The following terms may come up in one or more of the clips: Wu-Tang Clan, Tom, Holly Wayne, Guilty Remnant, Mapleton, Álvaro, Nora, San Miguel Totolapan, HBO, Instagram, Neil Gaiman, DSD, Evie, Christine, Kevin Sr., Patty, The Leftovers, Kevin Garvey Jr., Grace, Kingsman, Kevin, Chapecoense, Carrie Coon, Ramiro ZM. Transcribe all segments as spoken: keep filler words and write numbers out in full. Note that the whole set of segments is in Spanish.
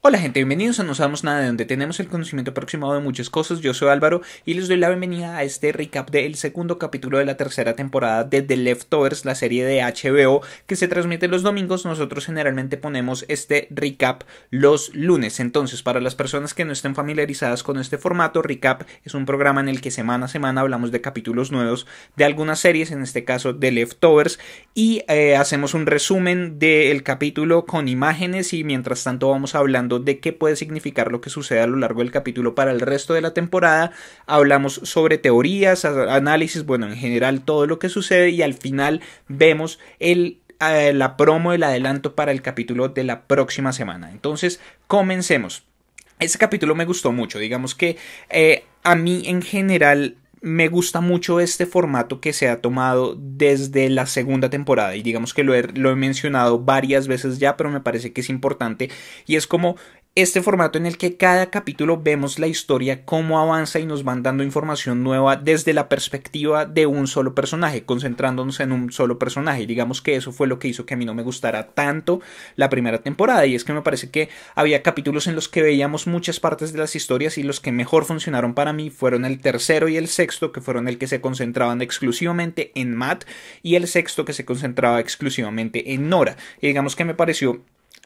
Hola gente, bienvenidos a No Sabemos Nada De, donde tenemos el conocimiento aproximado de muchas cosas. Yo soy Álvaro y les doy la bienvenida a este recap del segundo capítulo de la tercera temporada de The Leftovers, la serie de H B O que se transmite los domingos. Nosotros generalmente ponemos este recap los lunes. Entonces, para las personas que no estén familiarizadas con este formato, recap es un programa en el que semana a semana hablamos de capítulos nuevos de algunas series, en este caso The Leftovers, y eh, hacemos un resumen del capítulo con imágenes y mientras tanto vamos hablando de qué puede significar lo que sucede a lo largo del capítulo para el resto de la temporada. Hablamos sobre teorías, análisis, bueno, en general todo lo que sucede, y al final vemos el, eh, la promo, el adelanto para el capítulo de la próxima semana. Entonces, comencemos. Este capítulo me gustó mucho, digamos que eh, a mí en general me gusta mucho este formato que se ha tomado desde la segunda temporada, y digamos que lo he, lo he mencionado varias veces ya, pero me parece que es importante, y es como este formato en el que cada capítulo vemos la historia, cómo avanza, y nos van dando información nueva desde la perspectiva de un solo personaje, concentrándonos en un solo personaje. Digamos que eso fue lo que hizo que a mí no me gustara tanto la primera temporada, y es que me parece que había capítulos en los que veíamos muchas partes de las historias, y los que mejor funcionaron para mí fueron el tercero y el sexto, que fueron el que se concentraban exclusivamente en Matt, y el sexto que se concentraba exclusivamente en Nora. Y digamos que me pareció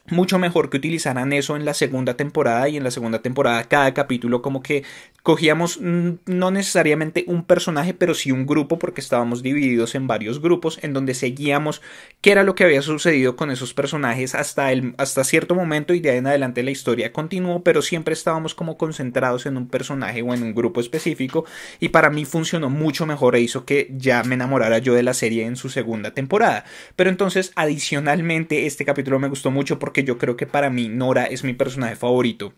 mucho mejor que utilizaran eso en la segunda temporada, y en la segunda temporada cada capítulo como que cogíamos no necesariamente un personaje, pero sí un grupo, porque estábamos divididos en varios grupos, en donde seguíamos qué era lo que había sucedido con esos personajes hasta, el, hasta cierto momento, y de ahí en adelante la historia continuó, pero siempre estábamos como concentrados en un personaje o en un grupo específico, y para mí funcionó mucho mejor e hizo que ya me enamorara yo de la serie en su segunda temporada. Pero entonces, adicionalmente, este capítulo me gustó mucho porque que yo creo que para mí Nora es mi personaje favorito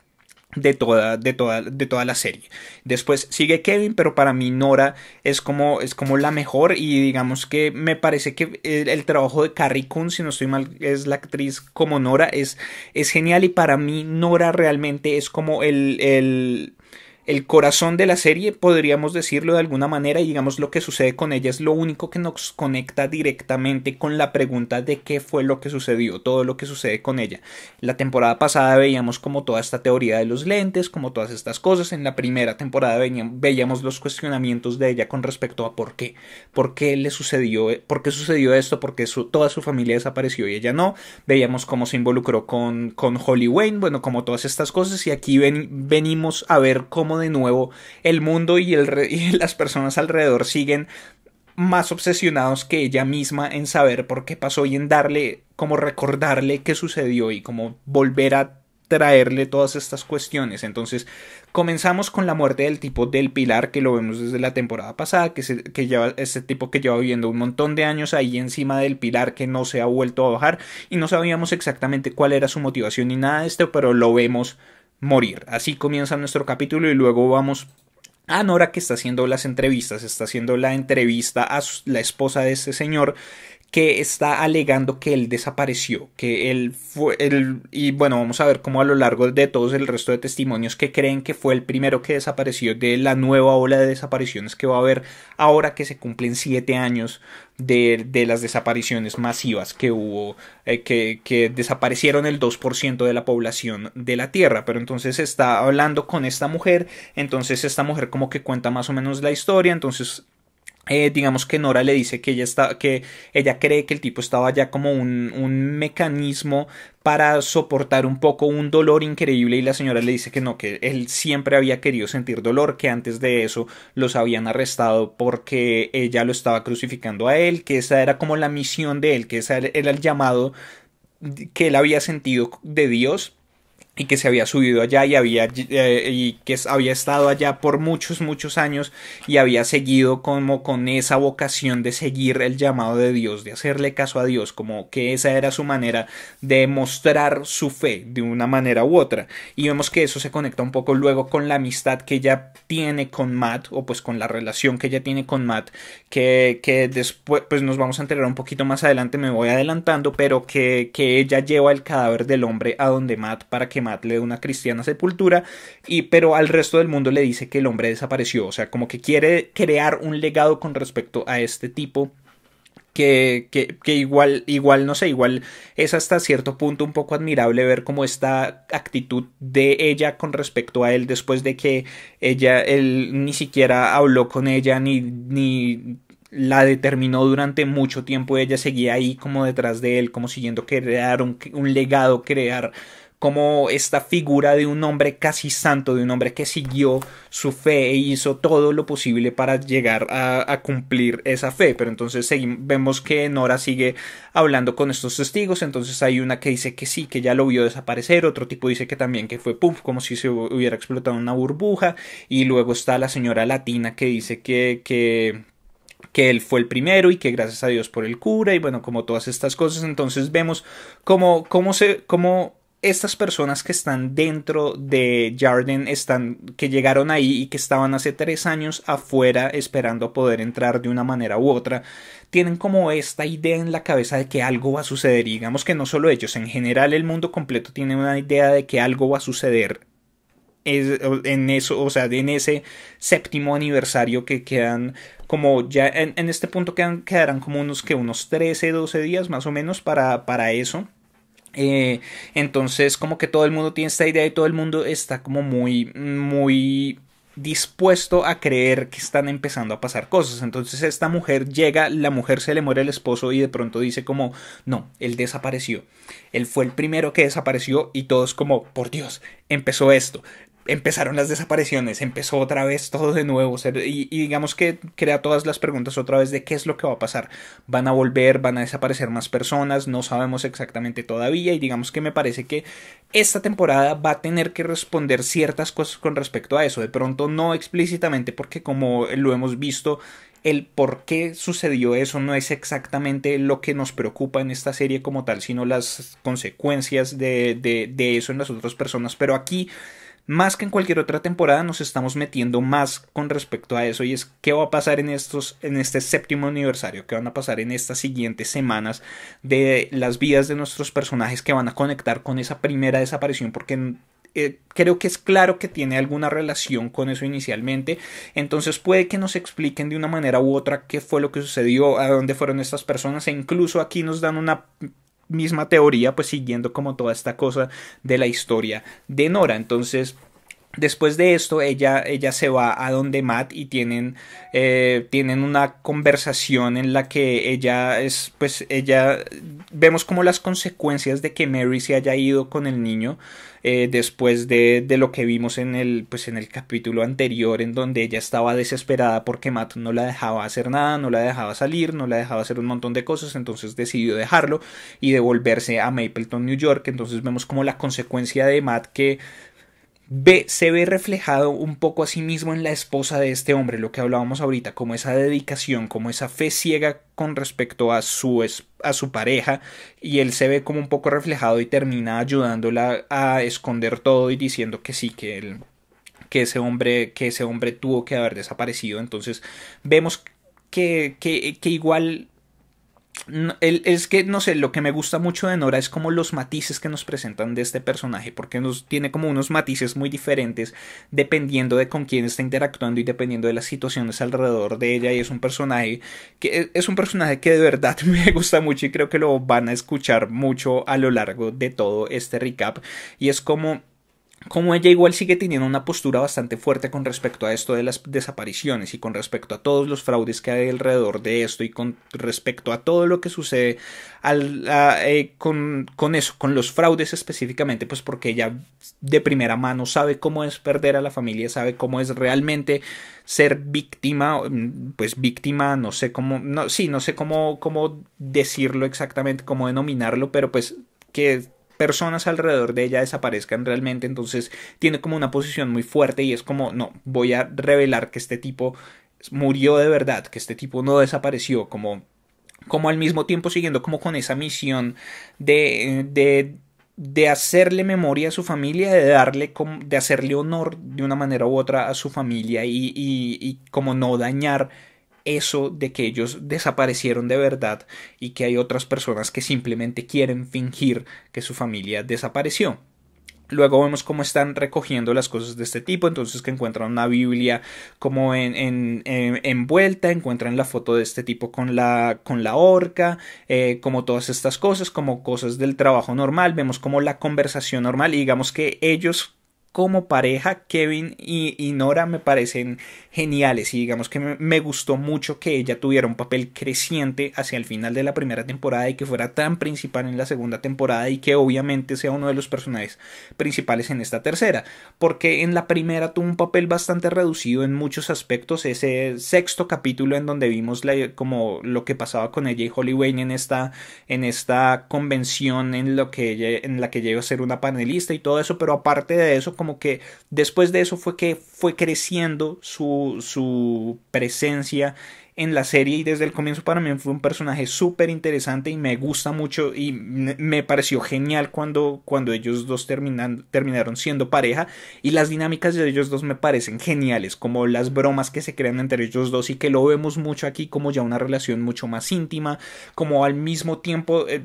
de toda, de toda, de toda la serie. Después sigue Kevin, pero para mí Nora es como, es como la mejor, y digamos que me parece que el, el trabajo de Carrie Coon, si no estoy mal, es la actriz como Nora, es, es genial, y para mí Nora realmente es como el... el El corazón de la serie, podríamos decirlo de alguna manera, y digamos lo que sucede con ella es lo único que nos conecta directamente con la pregunta de qué fue lo que sucedió, todo lo que sucede con ella. La temporada pasada veíamos como toda esta teoría de los lentes, como todas estas cosas. En la primera temporada veíamos los cuestionamientos de ella con respecto a por qué, por qué le sucedió, por qué sucedió esto, por qué su, toda su familia desapareció y ella no. Veíamos cómo se involucró con, con Holly Wayne, bueno, como todas estas cosas, y aquí ven, venimos a ver cómo de nuevo el mundo y, el y las personas alrededor siguen más obsesionados que ella misma en saber por qué pasó y en darle, como recordarle qué sucedió y como volver a traerle todas estas cuestiones. Entonces comenzamos con la muerte del tipo del pilar, que lo vemos desde la temporada pasada, que, se, que lleva, este tipo que lleva viviendo un montón de años ahí encima del pilar, que no se ha vuelto a bajar, y no sabíamos exactamente cuál era su motivación ni nada de esto, pero lo vemos morir. Así comienza nuestro capítulo, y luego vamos a Nora, que está haciendo las entrevistas, está haciendo la entrevista a la esposa de este señor, que está alegando que él desapareció, que él fue, él, y bueno, vamos a ver cómo a lo largo de todos el resto de testimonios que creen que fue el primero que desapareció de la nueva ola de desapariciones que va a haber ahora que se cumplen siete años de, de las desapariciones masivas que hubo, eh, que, que desaparecieron el dos por ciento de la población de la Tierra. Pero entonces está hablando con esta mujer, entonces esta mujer como que cuenta más o menos la historia, entonces... Eh, digamos que Nora le dice que ella está, que ella cree que el tipo estaba ya como un, un mecanismo para soportar un poco un dolor increíble, y la señora le dice que no, que él siempre había querido sentir dolor, que antes de eso los habían arrestado porque ella lo estaba crucificando a él, que esa era como la misión de él, que ese era el llamado que él había sentido de Dios, y que se había subido allá y había eh, y que había estado allá por muchos muchos años y había seguido como con esa vocación de seguir el llamado de Dios, de hacerle caso a Dios, como que esa era su manera de mostrar su fe de una manera u otra. Y vemos que eso se conecta un poco luego con la amistad que ella tiene con Matt, o pues con la relación que ella tiene con Matt, que, que después pues nos vamos a enterar un poquito más adelante, me voy adelantando, pero que, que ella lleva el cadáver del hombre a donde Matt para que Matt le da una cristiana sepultura, y, pero al resto del mundo le dice que el hombre desapareció. O sea, como que quiere crear un legado con respecto a este tipo que, que, que igual, igual, no sé, igual es hasta cierto punto un poco admirable ver cómo esta actitud de ella con respecto a él, después de que ella, él ni siquiera habló con ella, ni, ni la determinó durante mucho tiempo, ella seguía ahí como detrás de él, como siguiendo crear un, un legado, crear como esta figura de un hombre casi santo, de un hombre que siguió su fe e hizo todo lo posible para llegar a, a cumplir esa fe. Pero entonces seguimos, vemos que Nora sigue hablando con estos testigos. Entonces hay una que dice que sí, que ya lo vio desaparecer, otro tipo dice que también que fue puff, como si se hubiera explotado una burbuja, y luego está la señora latina que dice que... que que él fue el primero y que gracias a Dios por el cura, y bueno, como todas estas cosas. Entonces vemos cómo, cómo se, cómo estas personas que están dentro de Jarden, están, que llegaron ahí y que estaban hace tres años afuera esperando poder entrar de una manera u otra, tienen como esta idea en la cabeza de que algo va a suceder. Y digamos que no solo ellos, en general el mundo completo tiene una idea de que algo va a suceder en eso, o sea, en ese séptimo aniversario que quedan como ya, en, en este punto quedan, quedarán como unos que unos trece, doce días más o menos para, para eso. Eh, entonces como que todo el mundo tiene esta idea y todo el mundo está como muy, muy dispuesto a creer que están empezando a pasar cosas. Entonces esta mujer llega, la mujer se le muere el esposo y de pronto dice como no, él desapareció, él fue el primero que desapareció, y todos como por Dios, empezó esto. Empezaron las desapariciones, empezó otra vez todo de nuevo, y, y digamos que crea todas las preguntas otra vez de qué es lo que va a pasar. Van a volver, van a desaparecer más personas, no sabemos exactamente todavía, y digamos que me parece que esta temporada va a tener que responder ciertas cosas con respecto a eso. De pronto no explícitamente, porque como lo hemos visto, el por qué sucedió eso no es exactamente lo que nos preocupa en esta serie como tal, sino las consecuencias de, de, de eso en las otras personas. Pero aquí, más que en cualquier otra temporada, nos estamos metiendo más con respecto a eso, y es qué va a pasar en, estos, en este séptimo aniversario, qué van a pasar en estas siguientes semanas de las vidas de nuestros personajes que van a conectar con esa primera desaparición, porque eh, creo que es claro que tiene alguna relación con eso inicialmente. Entonces puede que nos expliquen de una manera u otra qué fue lo que sucedió, a dónde fueron estas personas, e incluso aquí nos dan una misma teoría, pues siguiendo como toda esta cosa de la historia de Nora. Entonces después de esto ella, ella se va a donde Matt y tienen, eh, tienen una conversación en la que ella es, pues ella, vemos como las consecuencias de que Mary se haya ido con el niño, eh, después de, de lo que vimos en el, pues en el capítulo anterior, en donde ella estaba desesperada porque Matt no la dejaba hacer nada, no la dejaba salir, no la dejaba hacer un montón de cosas. Entonces decidió dejarlo y devolverse a Mapleton, New York. Entonces vemos como la consecuencia de Matt que Ve, se ve reflejado un poco a sí mismo en la esposa de este hombre, lo que hablábamos ahorita, como esa dedicación, como esa fe ciega con respecto a su, a su pareja, y él se ve como un poco reflejado y termina ayudándola a esconder todo y diciendo que sí, que él, que ese hombre, que ese hombre tuvo que haber desaparecido. Entonces vemos que, que, que igual... No, él, es que no sé, lo que me gusta mucho de Nora es como los matices que nos presentan de este personaje, porque nos tiene como unos matices muy diferentes dependiendo de con quién está interactuando y dependiendo de las situaciones alrededor de ella. Y es un personaje que es un personaje que de verdad me gusta mucho, y creo que lo van a escuchar mucho a lo largo de todo este recap, y es como como ella igual sigue teniendo una postura bastante fuerte con respecto a esto de las desapariciones y con respecto a todos los fraudes que hay alrededor de esto, y con respecto a todo lo que sucede al, a, eh, con, con eso, con los fraudes específicamente, pues porque ella de primera mano sabe cómo es perder a la familia, sabe cómo es realmente ser víctima, pues víctima, no sé cómo, no, sí, no sé cómo, cómo decirlo exactamente, cómo denominarlo, pero pues que personas alrededor de ella desaparezcan realmente. Entonces tiene como una posición muy fuerte y es como no, voy a revelar que este tipo murió de verdad, que este tipo no desapareció, como, como al mismo tiempo siguiendo como con esa misión de, de, de hacerle memoria a su familia, de darle, de hacerle honor de una manera u otra a su familia, y, y, y como no dañar eso de que ellos desaparecieron de verdad y que hay otras personas que simplemente quieren fingir que su familia desapareció. Luego vemos cómo están recogiendo las cosas de este tipo, entonces que encuentran una Biblia como en, en, en, envuelta, encuentran la foto de este tipo con la, con la horca, eh, como todas estas cosas, como cosas del trabajo normal, vemos como la conversación normal y digamos que ellos como pareja, Kevin y, y Nora me parecen geniales y digamos que me, me gustó mucho que ella tuviera un papel creciente hacia el final de la primera temporada y que fuera tan principal en la segunda temporada y que obviamente sea uno de los personajes principales en esta tercera, porque en la primera tuvo un papel bastante reducido en muchos aspectos, ese sexto capítulo en donde vimos la, como lo que pasaba con ella y Holly Wayne en esta, en esta convención en, lo que ella, en la que ella iba a ser una panelista y todo eso, pero aparte de eso, como que después de eso fue que fue creciendo su, su presencia en la serie y desde el comienzo para mí fue un personaje súper interesante y me gusta mucho y me pareció genial cuando, cuando ellos dos terminan, terminaron siendo pareja y las dinámicas de ellos dos me parecen geniales, como las bromas que se crean entre ellos dos y que lo vemos mucho aquí como ya una relación mucho más íntima, como al mismo tiempo... Eh,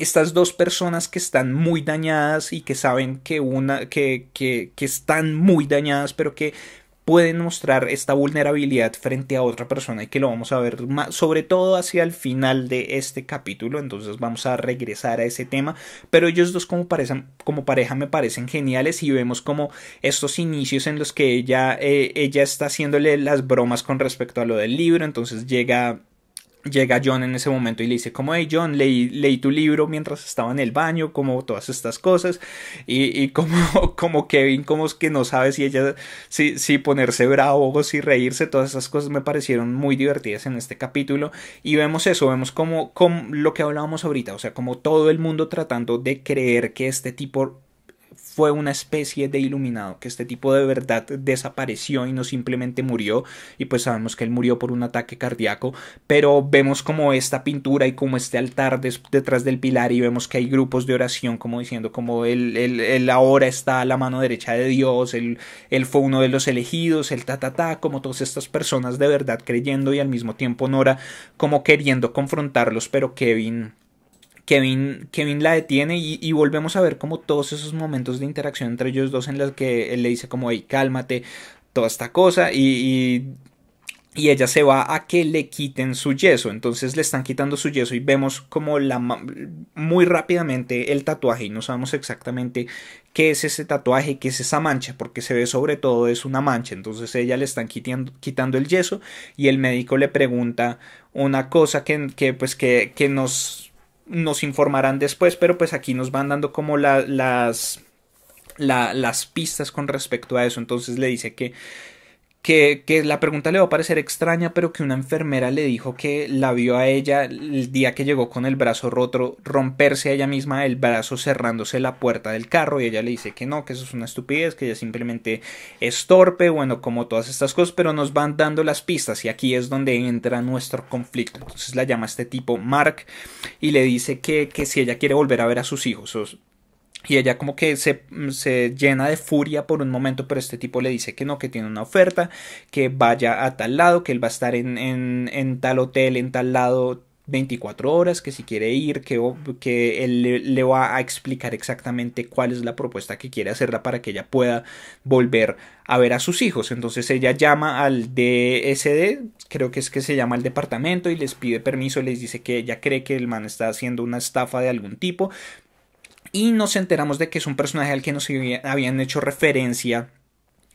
estas dos personas que están muy dañadas y que saben que una que, que, que están muy dañadas pero que pueden mostrar esta vulnerabilidad frente a otra persona y que lo vamos a ver más, sobre todo hacia el final de este capítulo, entonces vamos a regresar a ese tema, pero ellos dos como, parecen, como pareja me parecen geniales y vemos como estos inicios en los que ella, eh, ella está haciéndole las bromas con respecto a lo del libro, entonces llega... Llega John en ese momento y le dice como hey John, leí, leí tu libro mientras estaba en el baño, como todas estas cosas y, y como, como Kevin como es que no sabe si ella si, si ponerse bravo o si reírse, todas esas cosas me parecieron muy divertidas en este capítulo y vemos eso, vemos como, como lo que hablábamos ahorita, o sea como todo el mundo tratando de creer que este tipo fue una especie de iluminado, que este tipo de verdad desapareció y no simplemente murió, y pues sabemos que él murió por un ataque cardíaco, pero vemos como esta pintura y como este altar des, detrás del pilar y vemos que hay grupos de oración como diciendo como él, él, él ahora está a la mano derecha de Dios, él, él fue uno de los elegidos, el ta ta ta, como todas estas personas de verdad creyendo y al mismo tiempo Nora como queriendo confrontarlos, pero Kevin... Kevin, Kevin la detiene y, y volvemos a ver como todos esos momentos de interacción entre ellos dos en los que él le dice como hey cálmate, toda esta cosa y, y, y ella se va a que le quiten su yeso, entonces le están quitando su yeso y vemos como la muy rápidamente el tatuaje y no sabemos exactamente qué es ese tatuaje, qué es esa mancha, porque se ve sobre todo es una mancha, entonces ella le están quitando, quitando el yeso y el médico le pregunta una cosa que, que pues que, que nos... nos informarán después, pero pues aquí nos van dando como la, las, la, las pistas con respecto a eso, entonces le dice que, que, que la pregunta le va a parecer extraña, pero que una enfermera le dijo que la vio a ella el día que llegó con el brazo roto, romperse a ella misma el brazo cerrándose la puerta del carro, y ella le dice que no, que eso es una estupidez, que ella simplemente es torpe, bueno, como todas estas cosas, pero nos van dando las pistas, y aquí es donde entra nuestro conflicto, entonces la llama este tipo Mark, y le dice que, que si ella quiere volver a ver a sus hijos, o y ella como que se, se llena de furia por un momento, pero este tipo le dice que no, que tiene una oferta, que vaya a tal lado, que él va a estar en, en, en tal hotel, en tal lado veinticuatro horas, que si quiere ir, que, que él le, le va a explicar exactamente cuál es la propuesta que quiere hacerla para que ella pueda volver a ver a sus hijos. Entonces ella llama al D S D, creo que es que se llama el departamento, y les pide permiso, les dice que ella cree que el man está haciendo una estafa de algún tipo. Y nos enteramos de que es un personaje al que nos habían hecho referencia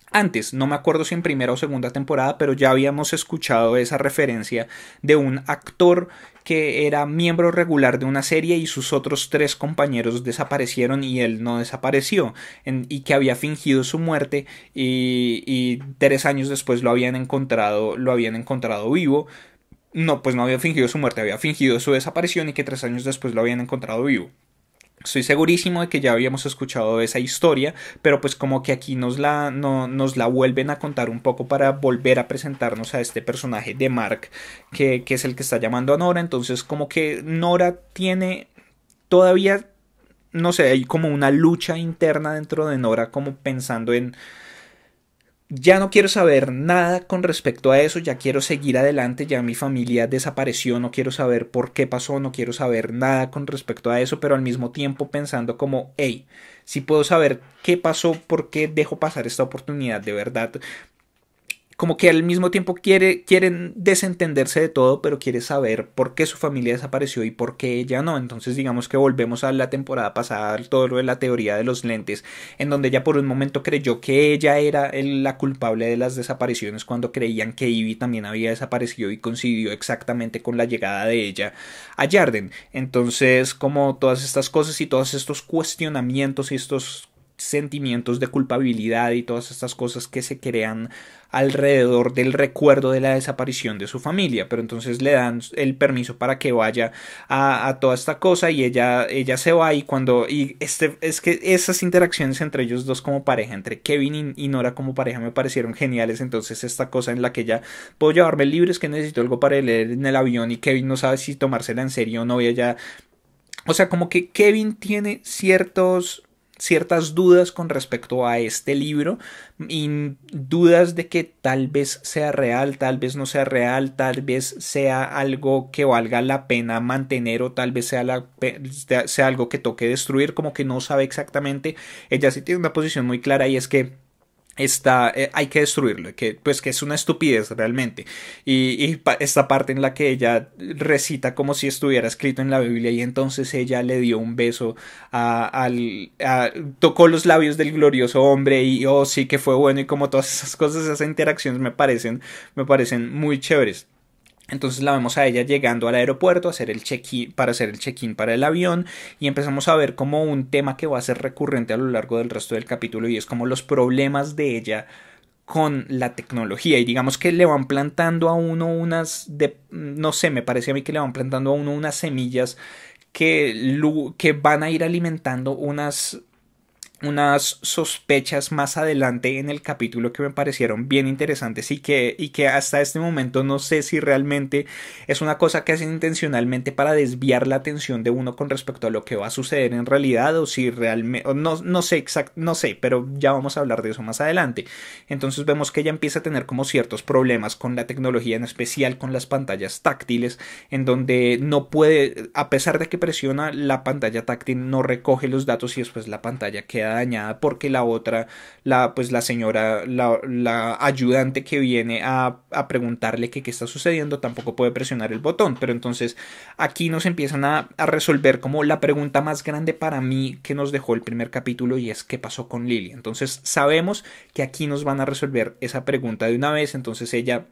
antes, no me acuerdo si en primera o segunda temporada, pero ya habíamos escuchado esa referencia de un actor que era miembro regular de una serie y sus otros tres compañeros desaparecieron y él no desapareció en, y que había fingido su muerte y, y tres años después lo habían encontrado, lo habían encontrado vivo. No, pues no había fingido su muerte, había fingido su desaparición y que tres años después lo habían encontrado vivo. Estoy segurísimo de que ya habíamos escuchado esa historia, pero pues como que aquí nos la, no, nos la vuelven a contar un poco para volver a presentarnos a este personaje de Mark, que, que es el que está llamando a Nora, entonces como que Nora tiene todavía, no sé, hay como una lucha interna dentro de Nora, como pensando en... ya no quiero saber nada con respecto a eso, ya quiero seguir adelante, ya mi familia desapareció, no quiero saber por qué pasó, no quiero saber nada con respecto a eso, pero al mismo tiempo pensando como, hey, si puedo saber qué pasó, por qué dejo pasar esta oportunidad, de verdad. Como que al mismo tiempo quiere, quieren desentenderse de todo, pero quiere saber por qué su familia desapareció y por qué ella no. Entonces digamos que volvemos a la temporada pasada, todo lo de la teoría de los lentes, en donde ella por un momento creyó que ella era la culpable de las desapariciones cuando creían que Evie también había desaparecido y coincidió exactamente con la llegada de ella a Jarden. Entonces como todas estas cosas y todos estos cuestionamientos y estos sentimientos de culpabilidad y todas estas cosas que se crean alrededor del recuerdo de la desaparición de su familia, pero entonces le dan el permiso para que vaya a, a toda esta cosa y ella, ella se va y cuando, y este, es que esas interacciones entre ellos dos como pareja, entre Kevin y, y Nora como pareja me parecieron geniales. Entonces esta cosa en la que ella, puedo llevarme libros, que necesito algo para leer en el avión, y Kevin no sabe si tomársela en serio o no, y ella, o sea, como que Kevin tiene ciertos ciertas dudas con respecto a este libro y dudas de que tal vez sea real, tal vez no sea real, tal vez sea algo que valga la pena mantener o tal vez sea, la, sea algo que toque destruir, como que no sabe exactamente. Ella sí tiene una posición muy clara y es que Está, eh, hay que destruirlo, que, pues que es una estupidez realmente, y, y pa esta parte en la que ella recita como si estuviera escrito en la Biblia y entonces ella le dio un beso a, al, a, tocó los labios del glorioso hombre y oh sí que fue bueno, y como todas esas cosas, esas interacciones me parecen, me parecen muy chéveres. Entonces la vemos a ella llegando al aeropuerto a hacer el check-in, para hacer el check-in para el avión, y empezamos a ver como un tema que va a ser recurrente a lo largo del resto del capítulo, y es como los problemas de ella con la tecnología, y digamos que le van plantando a uno unas, de, no sé, me parece a mí que le van plantando a uno unas semillas que, que van a ir alimentando unas... unas sospechas más adelante en el capítulo que me parecieron bien interesantes y que, y que hasta este momento no sé si realmente es una cosa que hacen intencionalmente para desviar la atención de uno con respecto a lo que va a suceder en realidad o si realmente, no, no sé exacto, no sé, pero ya vamos a hablar de eso más adelante. Entonces vemos que ella empieza a tener como ciertos problemas con la tecnología, en especial con las pantallas táctiles, en donde no puede, a pesar de que presiona la pantalla táctil, no recoge los datos y después la pantalla queda dañada porque la otra, la pues la señora, la, la ayudante que viene a, a preguntarle que qué está sucediendo, tampoco puede presionar el botón. Pero entonces aquí nos empiezan a, a resolver como la pregunta más grande para mí que nos dejó el primer capítulo, y es ¿qué pasó con Lily? Entonces sabemos que aquí nos van a resolver esa pregunta de una vez. Entonces ella,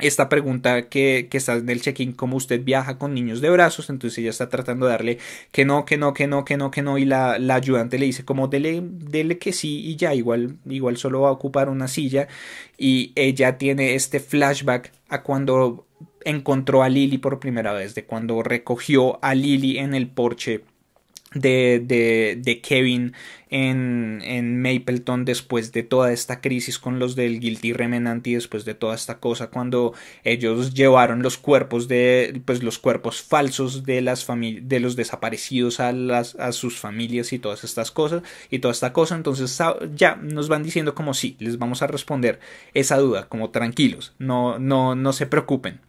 esta pregunta que, que está en el check-in, como usted viaja con niños de brazos, entonces ella está tratando de darle que no, que no, que no, que no, que no, y la, la ayudante le dice como dele, dele que sí y ya, igual, igual solo va a ocupar una silla, y ella tiene este flashback a cuando encontró a Lily por primera vez, de cuando recogió a Lily en el porche De, de, de Kevin en, en Mapleton, después de toda esta crisis con los del Guilty Remnant y después de toda esta cosa cuando ellos llevaron los cuerpos de pues los cuerpos falsos de las de los desaparecidos a, las, a sus familias y todas estas cosas y toda esta cosa. Entonces ya nos van diciendo como sí, les vamos a responder esa duda, como tranquilos, no, no, no se preocupen.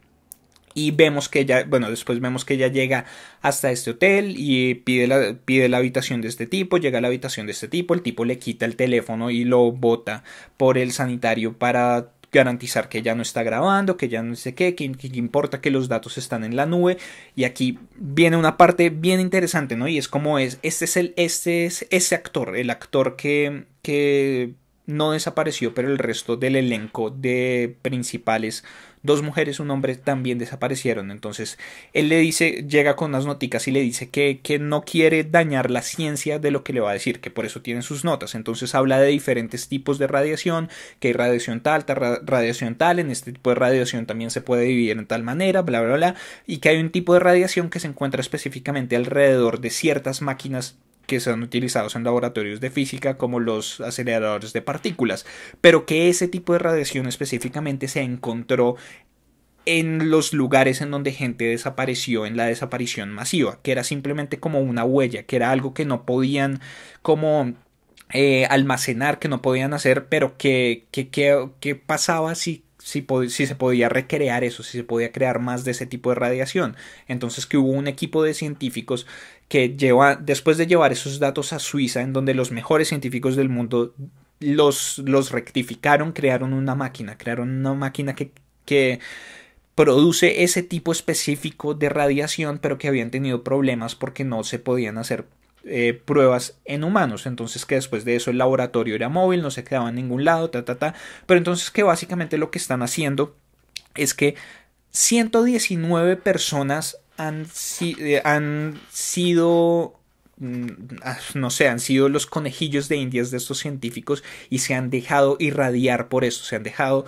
Y vemos que ella, bueno, después vemos que ella llega hasta este hotel y pide la, pide la habitación de este tipo, llega a la habitación de este tipo, el tipo le quita el teléfono y lo bota por el sanitario para garantizar que ya no está grabando, que ya no sé qué, que, que importa que los datos están en la nube. Y aquí viene una parte bien interesante, ¿no? Y es como es, este es el, este es ese actor, el actor que... que no desapareció, pero el resto del elenco de principales, dos mujeres, un hombre, también desaparecieron. Entonces él le dice, llega con unas noticas y le dice que, que no quiere dañar la ciencia de lo que le va a decir, que por eso tiene sus notas. Entonces habla de diferentes tipos de radiación, que hay radiación tal, tal, radiación tal, en este tipo de radiación también se puede dividir en tal manera, bla, bla, bla, y que hay un tipo de radiación que se encuentra específicamente alrededor de ciertas máquinas que son utilizados en laboratorios de física como los aceleradores de partículas, pero que ese tipo de radiación específicamente se encontró en los lugares en donde gente desapareció en la desaparición masiva, que era simplemente como una huella, que era algo que no podían como eh, almacenar, que no podían hacer, pero que, que, que, que pasaba si, si, si se podía recrear eso, si se podía crear más de ese tipo de radiación. Entonces que hubo un equipo de científicos que lleva, después de llevar esos datos a Suiza, en donde los mejores científicos del mundo los, los rectificaron, crearon una máquina, crearon una máquina que, que produce ese tipo específico de radiación, pero que habían tenido problemas porque no se podían hacer eh, pruebas en humanos. Entonces que después de eso el laboratorio era móvil, no se quedaba en ningún lado, ta, ta, ta. Pero entonces que básicamente lo que están haciendo es que ciento diecinueve personas han, si, eh, han sido... no sé, han sido los conejillos de indias de estos científicos y se han dejado irradiar por eso, se han dejado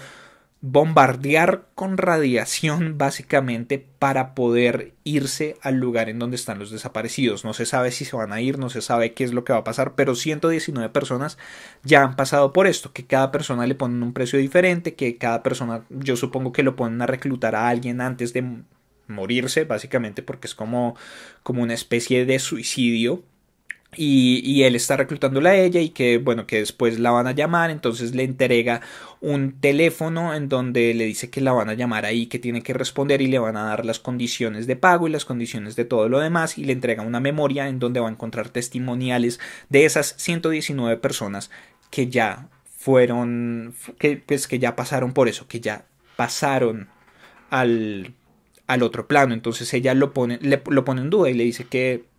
bombardear con radiación básicamente para poder irse al lugar en donde están los desaparecidos. No se sabe si se van a ir, no se sabe qué es lo que va a pasar, pero ciento diecinueve personas ya han pasado por esto, que cada persona le ponen un precio diferente, que cada persona, yo supongo que lo ponen a reclutar a alguien antes de morirse, básicamente, porque es como, como una especie de suicidio, y, y él está reclutándola a ella, y que bueno, que después la van a llamar. Entonces le entrega un teléfono en donde le dice que la van a llamar ahí, que tiene que responder, y le van a dar las condiciones de pago y las condiciones de todo lo demás, y le entrega una memoria en donde va a encontrar testimoniales de esas ciento diecinueve personas que ya fueron, que, pues, que ya pasaron por eso, que ya pasaron al al otro plano. Entonces ella lo pone, le, lo pone en duda y le dice que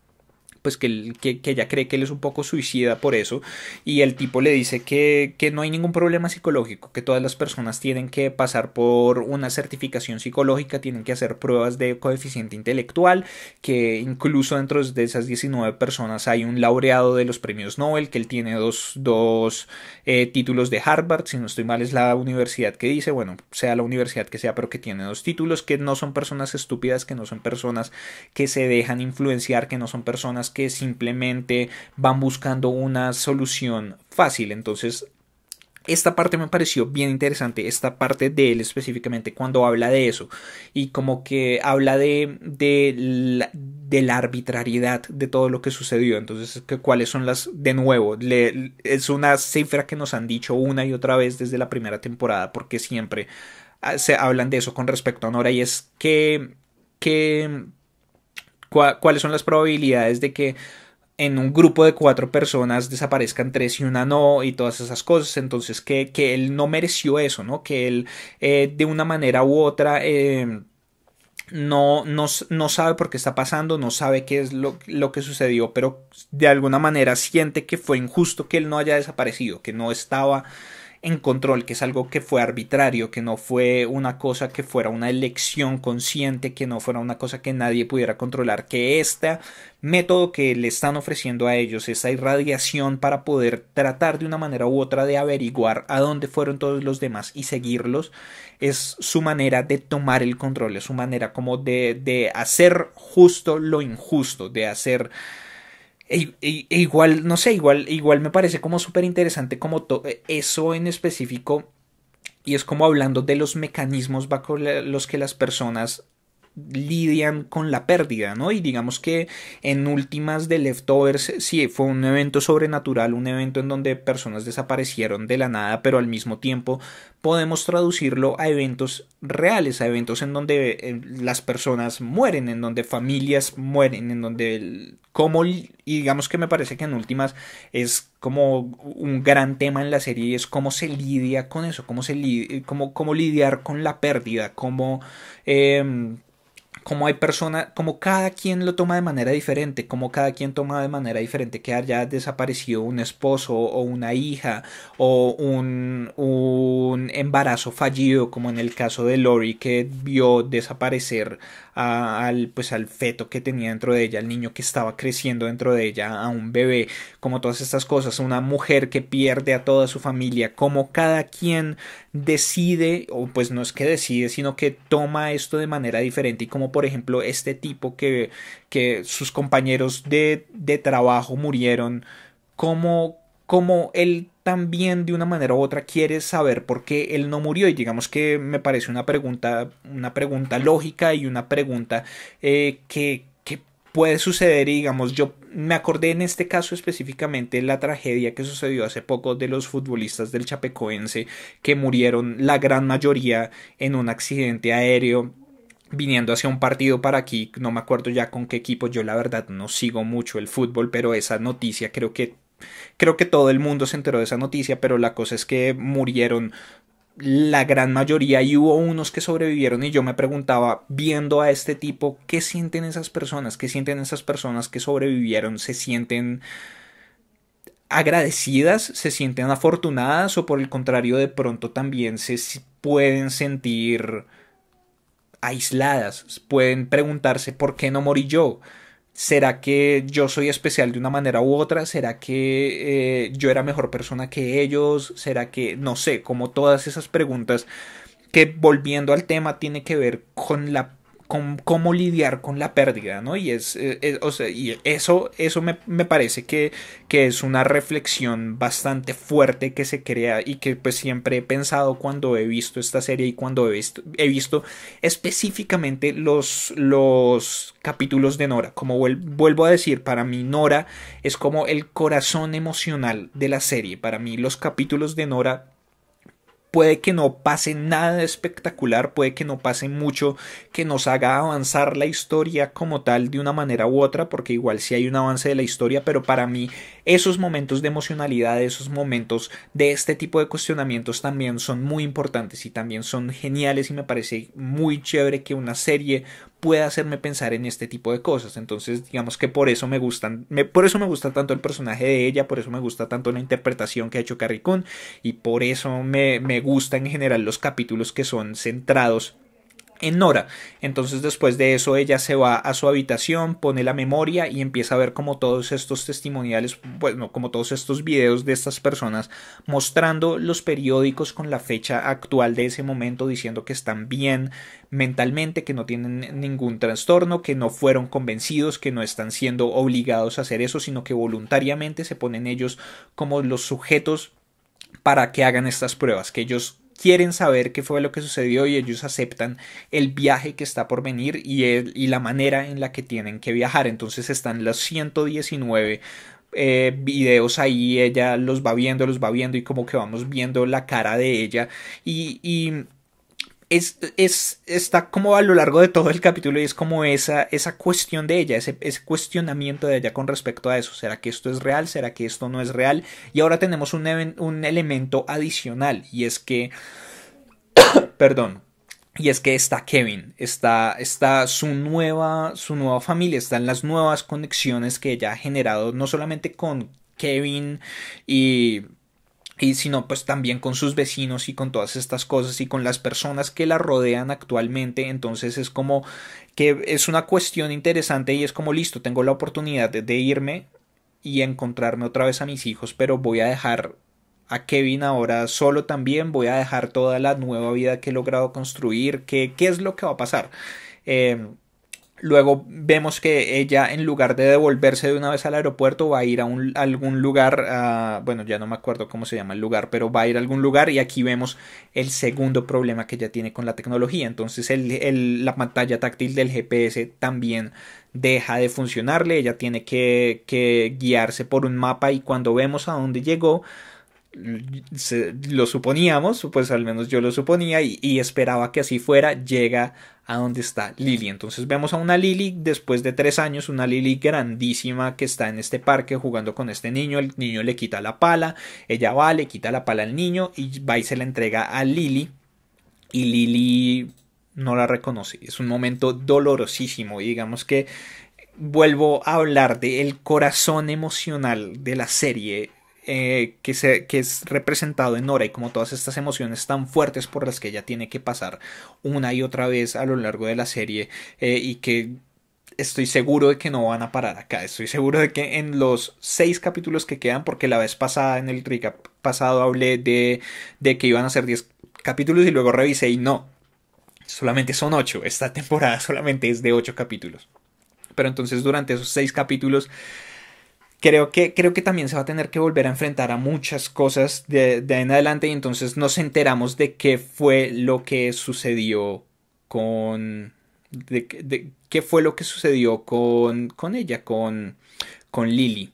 pues que, que, que ella cree que él es un poco suicida por eso, y el tipo le dice que, que no hay ningún problema psicológico, que todas las personas tienen que pasar por una certificación psicológica, tienen que hacer pruebas de coeficiente intelectual, que incluso dentro de esas diecinueve personas hay un laureado de los premios Nobel, que él tiene dos, dos eh, títulos de Harvard, si no estoy mal es la universidad que dice, bueno, sea la universidad que sea, pero que tiene dos títulos, que no son personas estúpidas, que no son personas que se dejan influenciar, que no son personas que simplemente van buscando una solución fácil. Entonces esta parte me pareció bien interesante, esta parte de él específicamente cuando habla de eso, y como que habla de, de, la, de la arbitrariedad de todo lo que sucedió. Entonces, ¿cuáles son las? De nuevo, le, es una cifra que nos han dicho una y otra vez desde la primera temporada, porque siempre se hablan de eso con respecto a Nora, y es que... que ¿cuáles son las probabilidades de que en un grupo de cuatro personas desaparezcan tres y una no? Y todas esas cosas. Entonces que, que él no mereció eso, ¿no? Que él eh, de una manera u otra eh, no, no, no sabe por qué está pasando, no sabe qué es lo, lo que sucedió, pero de alguna manera siente que fue injusto que él no haya desaparecido, que no estaba en control, que es algo que fue arbitrario, que no fue una cosa que fuera una elección consciente, que no fuera una cosa que nadie pudiera controlar, que este método que le están ofreciendo a ellos, esa irradiación para poder tratar de una manera u otra de averiguar a dónde fueron todos los demás y seguirlos, es su manera de tomar el control, es su manera como de, de hacer justo lo injusto, de hacer... E, e, e igual, no sé, igual, igual me parece como súper interesante como eso en específico, y es como hablando de los mecanismos bajo los que las personas lidian con la pérdida, ¿no? Y digamos que en últimas de Leftovers sí fue un evento sobrenatural, un evento en donde personas desaparecieron de la nada, pero al mismo tiempo podemos traducirlo a eventos reales, a eventos en donde las personas mueren, en donde familias mueren, en donde el, como, y digamos que me parece que en últimas es como un gran tema en la serie, y es cómo se lidia con eso, cómo se li, cómo, cómo lidiar con la pérdida, cómo eh, como hay personas, como cada quien lo toma de manera diferente, como cada quien toma de manera diferente que haya desaparecido un esposo o una hija o un, un embarazo fallido, como en el caso de Laurie, que vio desaparecer a, al, pues, al feto que tenía dentro de ella, al niño que estaba creciendo dentro de ella, a un bebé, como todas estas cosas, una mujer que pierde a toda su familia, como cada quien decide, o pues no es que decide, sino que toma esto de manera diferente, y como por ejemplo este tipo que, que sus compañeros de, de trabajo murieron, como, como él también de una manera u otra quiere saber por qué él no murió. Y digamos que me parece una pregunta, una pregunta lógica y una pregunta eh, que, que puede suceder. Y digamos, yo me acordé en este caso específicamente la tragedia que sucedió hace poco de los futbolistas del Chapecoense que murieron la gran mayoría en un accidente aéreo viniendo hacia un partido para aquí. No me acuerdo ya con qué equipo, yo la verdad no sigo mucho el fútbol, pero esa noticia creo que creo que todo el mundo se enteró de esa noticia, pero la cosa es que murieron la gran mayoría y hubo unos que sobrevivieron, y yo me preguntaba, viendo a este tipo, ¿qué sienten esas personas? ¿Qué sienten esas personas que sobrevivieron? ¿Se sienten agradecidas? ¿Se sienten afortunadas? ¿O por el contrario, de pronto también se pueden sentir aisladas? Pueden preguntarse, ¿por qué no morí yo? ¿Será que yo soy especial de una manera u otra? ¿Será que eh, yo era mejor persona que ellos? ¿Será que, no sé, como todas esas preguntas que, volviendo al tema, tiene que ver con la con cómo lidiar con la pérdida, ¿no? Y es, eh, es o sea, y eso, eso me, me parece que, que es una reflexión bastante fuerte que se crea, y que pues siempre he pensado cuando he visto esta serie y cuando he visto, he visto específicamente los, los capítulos de Nora. Como vuelvo a decir, para mí Nora es como el corazón emocional de la serie. Para mí los capítulos de Nora, puede que no pase nada espectacular, puede que no pase mucho que nos haga avanzar la historia como tal de una manera u otra, porque igual sí hay un avance de la historia, pero para mí esos momentos de emocionalidad, esos momentos de este tipo de cuestionamientos también son muy importantes y también son geniales, y me parece muy chévere que una serie pueda hacerme pensar en este tipo de cosas. Entonces, digamos que por eso me gustan, me, por eso me gusta tanto el personaje de ella, por eso me gusta tanto la interpretación que ha hecho Carrie Coon, y por eso me, me gustan en general los capítulos que son centrados en Nora. Entonces, después de eso, ella se va a su habitación, pone la memoria y empieza a ver como todos estos testimoniales, bueno, como todos estos videos de estas personas mostrando los periódicos con la fecha actual de ese momento, diciendo que están bien mentalmente, que no tienen ningún trastorno, que no fueron convencidos, que no están siendo obligados a hacer eso, sino que voluntariamente se ponen ellos como los sujetos para que hagan estas pruebas, que ellos quieren saber qué fue lo que sucedió y ellos aceptan el viaje que está por venir y, el, y la manera en la que tienen que viajar. Entonces están los ciento diecinueve eh, videos ahí, ella los va viendo, los va viendo y como que vamos viendo la cara de ella y... y Es, es, está como a lo largo de todo el capítulo y es como esa, esa cuestión de ella, ese, ese cuestionamiento de ella con respecto a eso. ¿Será que esto es real? ¿Será que esto no es real? Y ahora tenemos un, un elemento adicional y es que... perdón. Y es que está Kevin, está, está su, nueva, su nueva familia, están las nuevas conexiones que ella ha generado, no solamente con Kevin y... y sino pues también con sus vecinos y con todas estas cosas y con las personas que la rodean actualmente. Entonces es como que es una cuestión interesante y es como, listo, tengo la oportunidad de, de irme y encontrarme otra vez a mis hijos, pero voy a dejar a Kevin ahora solo también, voy a dejar toda la nueva vida que he logrado construir, que, qué es lo que va a pasar. Eh, Luego vemos que ella, en lugar de devolverse de una vez al aeropuerto, va a ir a, un, a algún lugar, a, bueno, ya no me acuerdo cómo se llama el lugar, pero va a ir a algún lugar y aquí vemos el segundo problema que ella tiene con la tecnología. Entonces el, el, la pantalla táctil del G P S también deja de funcionarle, ella tiene que, que guiarse por un mapa y cuando vemos a dónde llegó, se, lo suponíamos, pues al menos yo lo suponía y, y esperaba que así fuera, llega a donde está Lily. Entonces vemos a una Lily después de tres años, una Lily grandísima que está en este parque jugando con este niño, el niño le quita la pala, ella va, le quita la pala al niño y va y se la entrega a Lily y Lily no la reconoce. Es un momento dolorosísimo y digamos que vuelvo a hablar del corazón emocional de la serie. Eh, que, se, que es representado en Nora y como todas estas emociones tan fuertes por las que ella tiene que pasar una y otra vez a lo largo de la serie eh, y que estoy seguro de que no van a parar acá, estoy seguro de que en los seis capítulos que quedan, porque la vez pasada en el recap pasado hablé de, de que iban a ser diez capítulos y luego revisé y no, solamente son ocho, esta temporada solamente es de ocho capítulos, pero entonces durante esos seis capítulos Creo que, creo que también se va a tener que volver a enfrentar a muchas cosas de, de ahí en adelante y entonces nos enteramos de qué fue lo que sucedió con de, de qué fue lo que sucedió con, con ella, con, con Lily,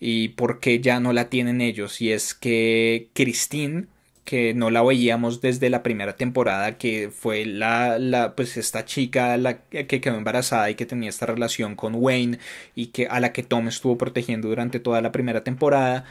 y por qué ya no la tienen ellos. Y es que Christine, que no la veíamos desde la primera temporada, que fue la, la pues esta chica la que quedó embarazada y que tenía esta relación con Wayne y que a la que Tom estuvo protegiendo durante toda la primera temporada,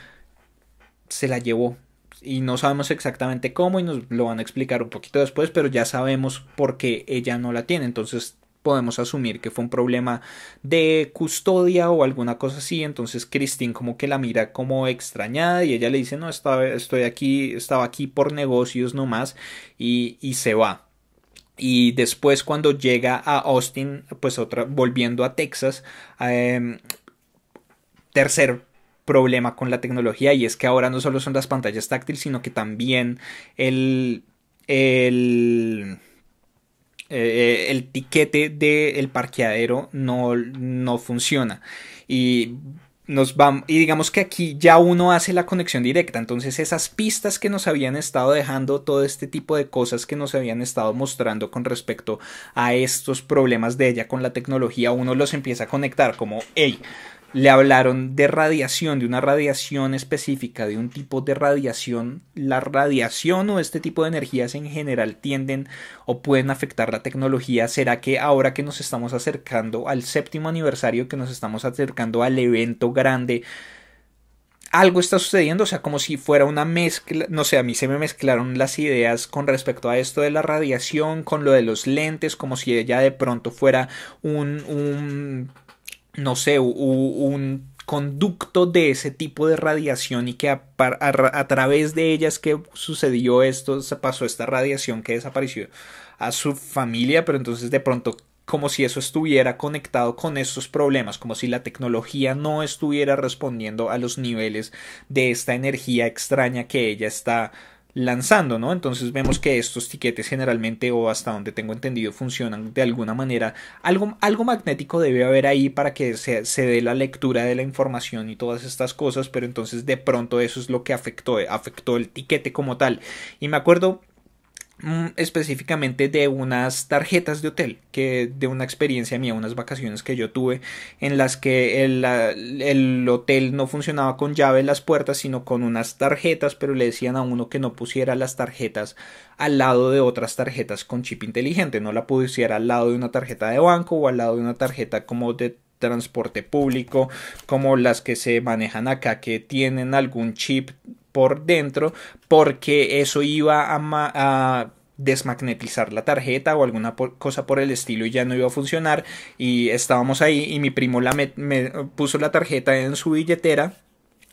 se la llevó, y no sabemos exactamente cómo, y nos lo van a explicar un poquito después, pero ya sabemos por qué ella no la tiene. Entonces podemos asumir que fue un problema de custodia o alguna cosa así. Entonces Christine como que la mira como extrañada, y ella le dice: no, estaba, estoy aquí, estaba aquí por negocios nomás, y, y se va. Y después, cuando llega a Austin, pues otra, volviendo a Texas, eh, tercer problema con la tecnología, y es que ahora no solo son las pantallas táctiles, sino que también el... el Eh, el tiquete del parqueadero no, no funciona, y nos vamos, y digamos que aquí ya uno hace la conexión directa. Entonces esas pistas que nos habían estado dejando, todo este tipo de cosas que nos habían estado mostrando con respecto a estos problemas de ella con la tecnología, uno los empieza a conectar como, hey, le hablaron de radiación, de una radiación específica, de un tipo de radiación. La radiación o este tipo de energías en general tienden o pueden afectar la tecnología. ¿Será que ahora que nos estamos acercando al séptimo aniversario, que nos estamos acercando al evento grande, algo está sucediendo? O sea, como si fuera una mezcla, no sé, a mí se me mezclaron las ideas con respecto a esto de la radiación, con lo de los lentes, como si ella de pronto fuera un... un no sé, un conducto de ese tipo de radiación, y que a, a, a través de ellas que sucedió esto, se pasó esta radiación que desapareció a su familia. Pero entonces de pronto como si eso estuviera conectado con estos problemas, como si la tecnología no estuviera respondiendo a los niveles de esta energía extraña que ella está lanzando, ¿no? Entonces vemos que estos tiquetes generalmente, o hasta donde tengo entendido, funcionan de alguna manera. Algo, algo magnético debe haber ahí para que se, se dé la lectura de la información y todas estas cosas, pero entonces de pronto eso es lo que afectó, afectó el tiquete como tal. Y me acuerdo mmm, específicamente de unas tarjetas de hotel, que de una experiencia mía, unas vacaciones que yo tuve, en las que el, el hotel no funcionaba con llave en las puertas, sino con unas tarjetas, pero le decían a uno que no pusiera las tarjetas al lado de otras tarjetas con chip inteligente, no la pusiera al lado de una tarjeta de banco o al lado de una tarjeta como de transporte público, como las que se manejan acá, que tienen algún chip por dentro, porque eso iba a... Ma a desmagnetizar la tarjeta o alguna por cosa por el estilo, y ya no iba a funcionar. Y estábamos ahí, y mi primo la me me puso la tarjeta en su billetera,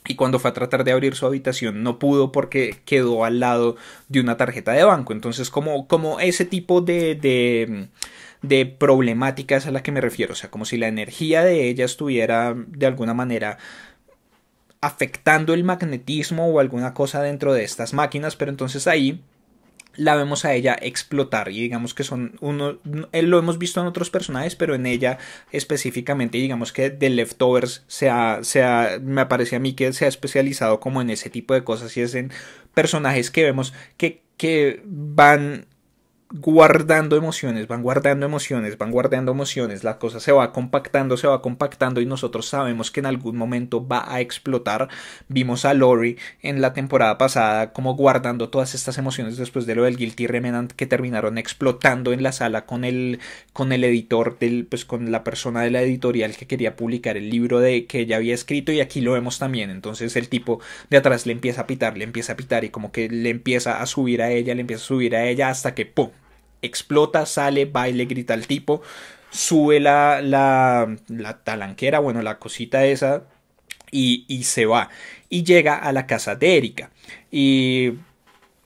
y cuando fue a tratar de abrir su habitación no pudo porque quedó al lado de una tarjeta de banco. Entonces como, como ese tipo de, de, de problemáticas a la que me refiero. O sea, como si la energía de ella estuviera de alguna manera afectando el magnetismo o alguna cosa dentro de estas máquinas, pero entonces ahí la vemos a ella explotar, y digamos que son uno, lo hemos visto en otros personajes, pero en ella específicamente, digamos que The Leftovers se ha, se ha, me parece a mí que se ha especializado como en ese tipo de cosas, y es en personajes que vemos que, que van guardando emociones, van guardando emociones, van guardando emociones, la cosa se va compactando, se va compactando, y nosotros sabemos que en algún momento va a explotar. Vimos a Laurie en la temporada pasada como guardando todas estas emociones después de lo del Guilty Remnant, que terminaron explotando en la sala con el, con el editor, del, pues con la persona de la editorial que quería publicar el libro de, que ella había escrito, y aquí lo vemos también. Entonces el tipo de atrás le empieza a pitar, le empieza a pitar, y como que le empieza a subir a ella, le empieza a subir a ella, hasta que ¡pum! Explota, sale, baile, grita al tipo, sube la, la, la talanquera, bueno, la cosita esa, y, y se va, y llega a la casa de Erika. Y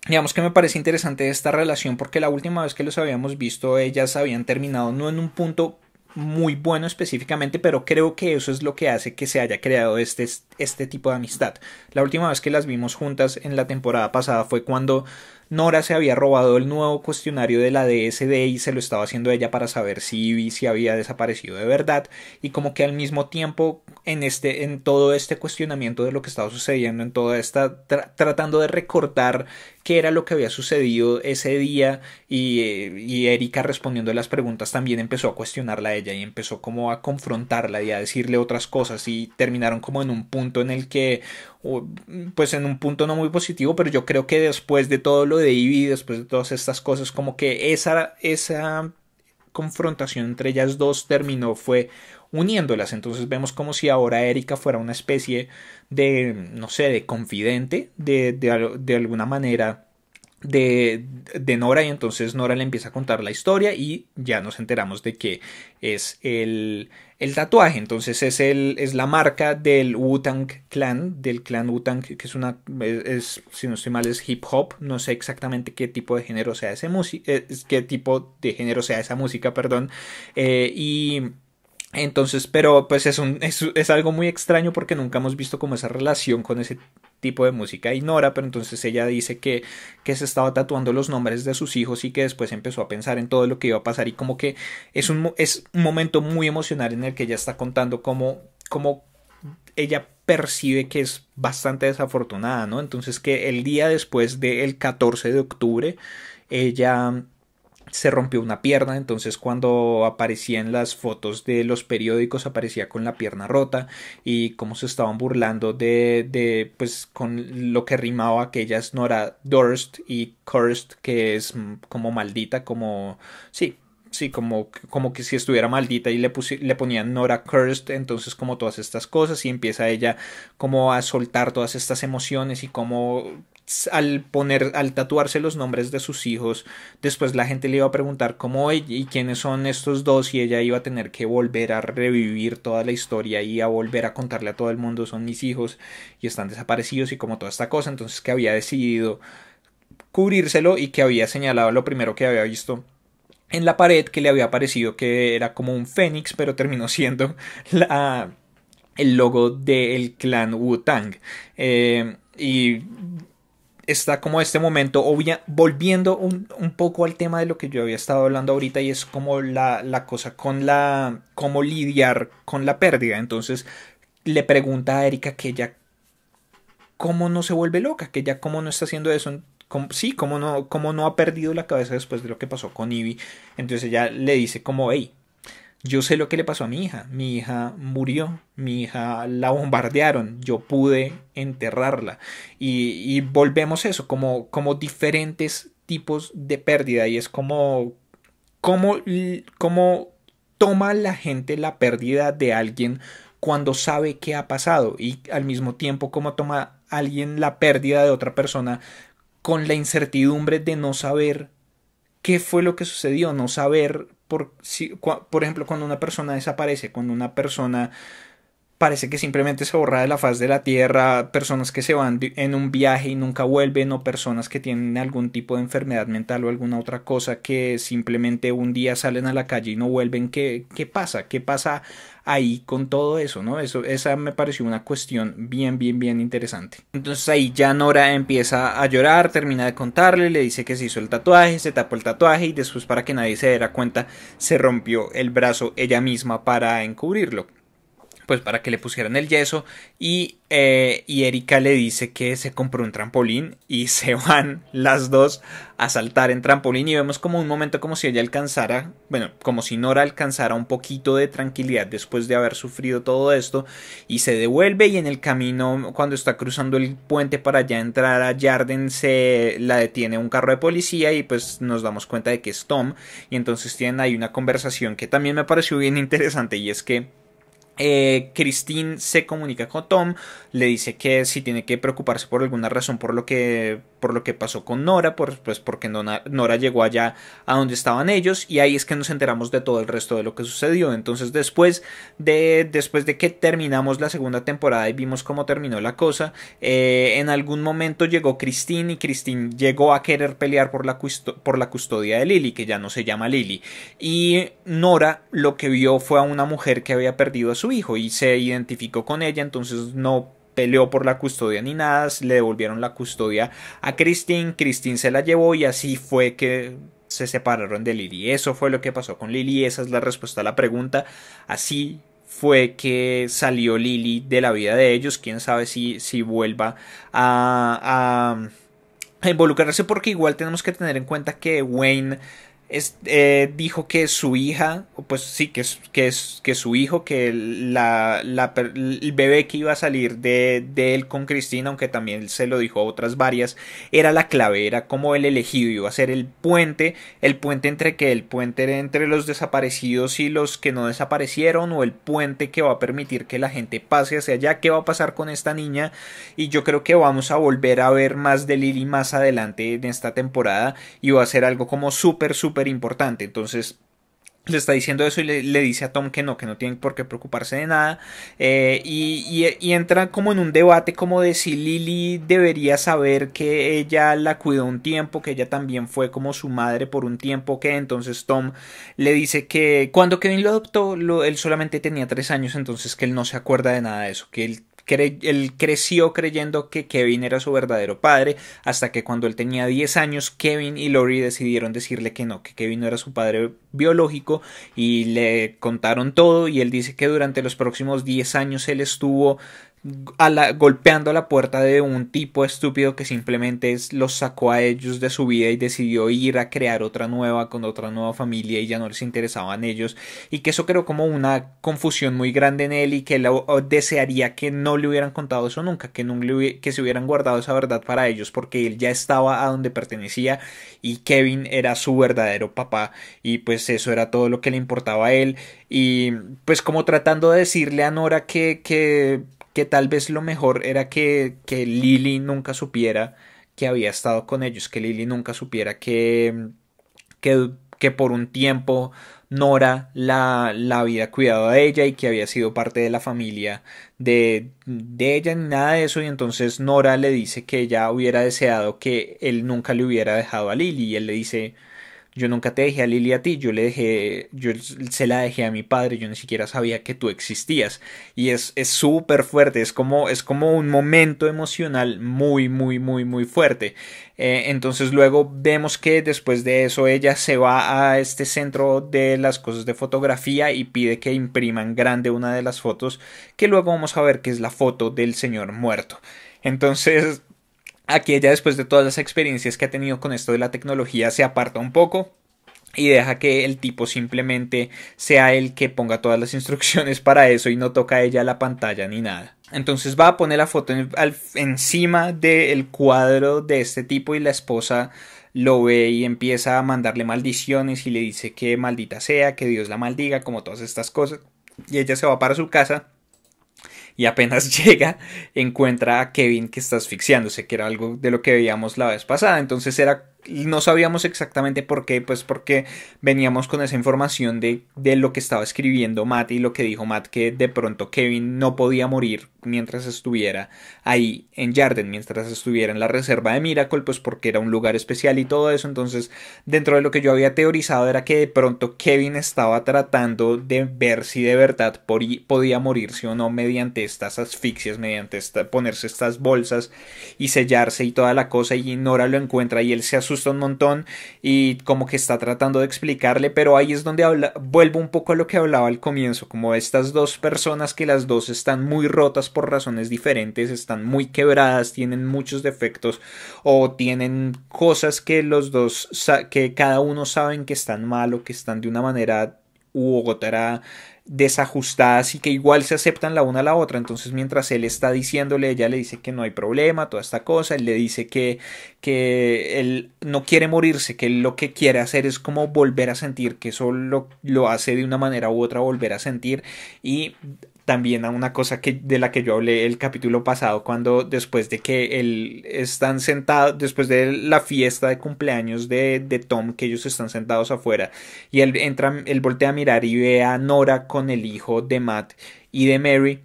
digamos que me parece interesante esta relación, porque la última vez que los habíamos visto ellas habían terminado no en un punto muy bueno específicamente, pero creo que eso es lo que hace que se haya creado este, este tipo de amistad. La última vez que las vimos juntas en la temporada pasada fue cuando Nora se había robado el nuevo cuestionario de la D S D y se lo estaba haciendo ella para saber si Evie si había desaparecido de verdad, y como que al mismo tiempo en, este, en todo este cuestionamiento de lo que estaba sucediendo, en toda esta, tra tratando de recortar qué era lo que había sucedido ese día, y, y Erika respondiendo a las preguntas también empezó a cuestionarla a ella y empezó como a confrontarla y a decirle otras cosas, y terminaron como en un punto en el que, pues en un punto no muy positivo, pero yo creo que después de todo lo de Ivy, después de todas estas cosas, como que esa, esa confrontación entre ellas dos terminó fue uniéndolas. Entonces vemos como si ahora Erika fuera una especie de, no sé, de confidente de, de, de alguna manera de, de Nora, y entonces Nora le empieza a contar la historia y ya nos enteramos de que es el, el tatuaje. Entonces es, el, es la marca del Wu-Tang Clan, del clan Wu-Tang, que es una, es, si no estoy mal, es hip hop, no sé exactamente qué tipo de género sea ese música, eh, qué tipo de género sea esa música, perdón, eh, y... Entonces, pero pues es, un, es, es algo muy extraño porque nunca hemos visto como esa relación con ese tipo de música. Y Nora, pero entonces ella dice que, que se estaba tatuando los nombres de sus hijos y que después empezó a pensar en todo lo que iba a pasar, y como que es un, es un momento muy emocional en el que ella está contando cómo, cómo ella percibe que es bastante desafortunada, ¿no? Entonces que el día después del catorce de octubre ella se rompió una pierna, entonces cuando aparecía en las fotos de los periódicos aparecía con la pierna rota, y cómo se estaban burlando de, de pues con lo que rimaba, que ella es Nora Durst y Cursed, que es como maldita, como sí, sí, como, como que si estuviera maldita, y le, le ponían Nora Cursed, entonces como todas estas cosas, y empieza ella como a soltar todas estas emociones, y como al poner, al tatuarse los nombres de sus hijos, después la gente le iba a preguntar cómo y quiénes son estos dos, y ella iba a tener que volver a revivir toda la historia y a volver a contarle a todo el mundo, son mis hijos y están desaparecidos y como toda esta cosa. Entonces que había decidido cubrírselo y que había señalado lo primero que había visto en la pared, que le había parecido que era como un fénix, pero terminó siendo la, el logo del clan Wu-Tang. Eh, y está como este momento, obvia, volviendo un, un poco al tema de lo que yo había estado hablando ahorita, y es como la, la cosa con la, cómo lidiar con la pérdida. Entonces le pregunta a Erika que ella cómo no se vuelve loca, que ella cómo no está haciendo eso, cómo, sí, cómo no, cómo no ha perdido la cabeza después de lo que pasó con Ivy. Entonces ella le dice como, hey, yo sé lo que le pasó a mi hija, mi hija murió, mi hija la bombardearon, yo pude enterrarla. Y, y volvemos a eso, como, como diferentes tipos de pérdida, y es como, como, como toma la gente la pérdida de alguien cuando sabe qué ha pasado, y al mismo tiempo como toma alguien la pérdida de otra persona con la incertidumbre de no saber qué fue lo que sucedió, no saber. Por, si, cua, por ejemplo, cuando una persona desaparece, cuando una persona parece que simplemente se borra de la faz de la tierra, personas que se van de, en un viaje y nunca vuelven, o personas que tienen algún tipo de enfermedad mental o alguna otra cosa que simplemente un día salen a la calle y no vuelven, ¿qué, qué pasa? ¿Qué pasa ahí con todo eso, no? Eso, esa me pareció una cuestión bien, bien, bien interesante. Entonces ahí ya Nora empieza a llorar, termina de contarle, le dice que se hizo el tatuaje, se tapó el tatuaje y después, para que nadie se diera cuenta, se rompió el brazo ella misma para encubrirlo, pues para que le pusieran el yeso, y, eh, y Erika le dice que se compró un trampolín y se van las dos a saltar en trampolín, y vemos como un momento como si ella alcanzara, bueno, como si Nora alcanzara un poquito de tranquilidad después de haber sufrido todo esto, y se devuelve, y en el camino, cuando está cruzando el puente para ya entrar a Jarden, se la detiene un carro de policía, y pues nos damos cuenta de que es Tom, y entonces tienen ahí una conversación que también me pareció bien interesante, y es que Eh, Christine se comunica con Tom, le dice que si tiene que preocuparse por alguna razón por lo que, por lo que pasó con Nora, por, pues porque Nora, Nora llegó allá a donde estaban ellos, y ahí es que nos enteramos de todo el resto de lo que sucedió. Entonces después de, después de que terminamos la segunda temporada y vimos cómo terminó la cosa, eh, en algún momento llegó Christine, y Christine llegó a querer pelear por la, por la custodia de Lily, que ya no se llama Lily, y Nora lo que vio fue a una mujer que había perdido a su hijo y se identificó con ella, entonces no peleó por la custodia ni nada, le devolvieron la custodia a Christine, Christine se la llevó, y así fue que se separaron de Lily. Eso fue lo que pasó con Lily, esa es la respuesta a la pregunta, así fue que salió Lily de la vida de ellos. Quién sabe si, si vuelva a, a, a involucrarse, porque igual tenemos que tener en cuenta que Wayne es, eh, dijo que su hija, pues sí, que, que, que su hijo, que la, la, el bebé que iba a salir de, de él con Christine, aunque también se lo dijo a otras varias, era la clave, era como el elegido, iba a ser el puente, el puente entre que el puente entre los desaparecidos y los que no desaparecieron, o el puente que va a permitir que la gente pase hacia allá. ¿Qué va a pasar con esta niña? Y yo creo que vamos a volver a ver más de Lily más adelante en esta temporada, y va a ser algo como súper, súper importante. Entonces le está diciendo eso y le, le dice a Tom que no, que no tienen por qué preocuparse de nada, eh, y, y, y entra como en un debate como de si Lily debería saber que ella la cuidó un tiempo, que ella también fue como su madre por un tiempo, que entonces Tom le dice que cuando Kevin lo adoptó lo, él solamente tenía tres años, entonces que él no se acuerda de nada de eso, que él él creció creyendo que Kevin era su verdadero padre, hasta que cuando él tenía diez años, Kevin y Laurie decidieron decirle que no, que Kevin no era su padre biológico, y le contaron todo, y él dice que durante los próximos diez años él estuvo a la, golpeando la puerta de un tipo estúpido que simplemente los sacó a ellos de su vida y decidió ir a crear otra nueva con otra nueva familia, y ya no les interesaban ellos, y que eso creó como una confusión muy grande en él, y que él desearía que no le hubieran contado eso nunca, que, nunca hubiera, que se hubieran guardado esa verdad para ellos, porque él ya estaba a donde pertenecía y Kevin era su verdadero papá, y pues eso era todo lo que le importaba a él. Y pues como tratando de decirle a Nora que... que que tal vez lo mejor era que, que Lily nunca supiera que había estado con ellos, que Lily nunca supiera que, que, que por un tiempo Nora la, la había cuidado a ella y que había sido parte de la familia de, de ella, ni nada de eso. Y entonces Nora le dice que ella hubiera deseado que él nunca le hubiera dejado a Lily, y él le dice... Yo nunca te dejé a Lily a ti, yo le dejé, yo se la dejé a mi padre, yo ni siquiera sabía que tú existías. Y es súper fuerte, es como, es como un momento emocional muy, muy, muy, muy fuerte. Eh, entonces luego vemos que después de eso ella se va a este centro de las cosas de fotografía y pide que impriman grande una de las fotos, que luego vamos a ver que es la foto del señor muerto. Entonces... Aquí ella, después de todas las experiencias que ha tenido con esto de la tecnología, se aparta un poco y deja que el tipo simplemente sea el que ponga todas las instrucciones para eso, y no toca ella la pantalla ni nada. Entonces va a poner la foto en, al, encima del cuadro de este tipo, y la esposa lo ve y empieza a mandarle maldiciones y le dice que maldita sea, que Dios la maldiga, como todas estas cosas. Y ella se va para su casa. Y apenas llega, encuentra a Kevin que está asfixiándose, que era algo de lo que veíamos la vez pasada. Entonces era, no sabíamos exactamente por qué, pues porque veníamos con esa información de, de lo que estaba escribiendo Matt y lo que dijo Matt, que de pronto Kevin no podía morir mientras estuviera ahí en Jarden, mientras estuviera en la reserva de Miracle, pues porque era un lugar especial y todo eso. Entonces, dentro de lo que yo había teorizado era que de pronto Kevin estaba tratando de ver si de verdad podía morirse o no mediante estas asfixias, mediante esta, ponerse estas bolsas y sellarse y toda la cosa, y Nora lo encuentra y él se asusta un montón y como que está tratando de explicarle, pero ahí es donde habla, vuelvo un poco a lo que hablaba al comienzo, como estas dos personas que las dos están muy rotas por razones diferentes, están muy quebradas, tienen muchos defectos o tienen cosas que los dos, que cada uno saben que están mal o que están de una manera u otra desajustadas, y que igual se aceptan la una a la otra. Entonces mientras él está diciéndole, ella le dice que no hay problema, toda esta cosa, él le dice que, que él no quiere morirse, que él lo que quiere hacer es como volver a sentir, que eso lo, lo hace de una manera u otra volver a sentir. Y también a una cosa que, de la que yo hablé el capítulo pasado, cuando después de que él están sentados, después de la fiesta de cumpleaños de, de Tom, que ellos están sentados afuera, y él entra, él voltea a mirar y ve a Nora con el hijo de Matt y de Mary,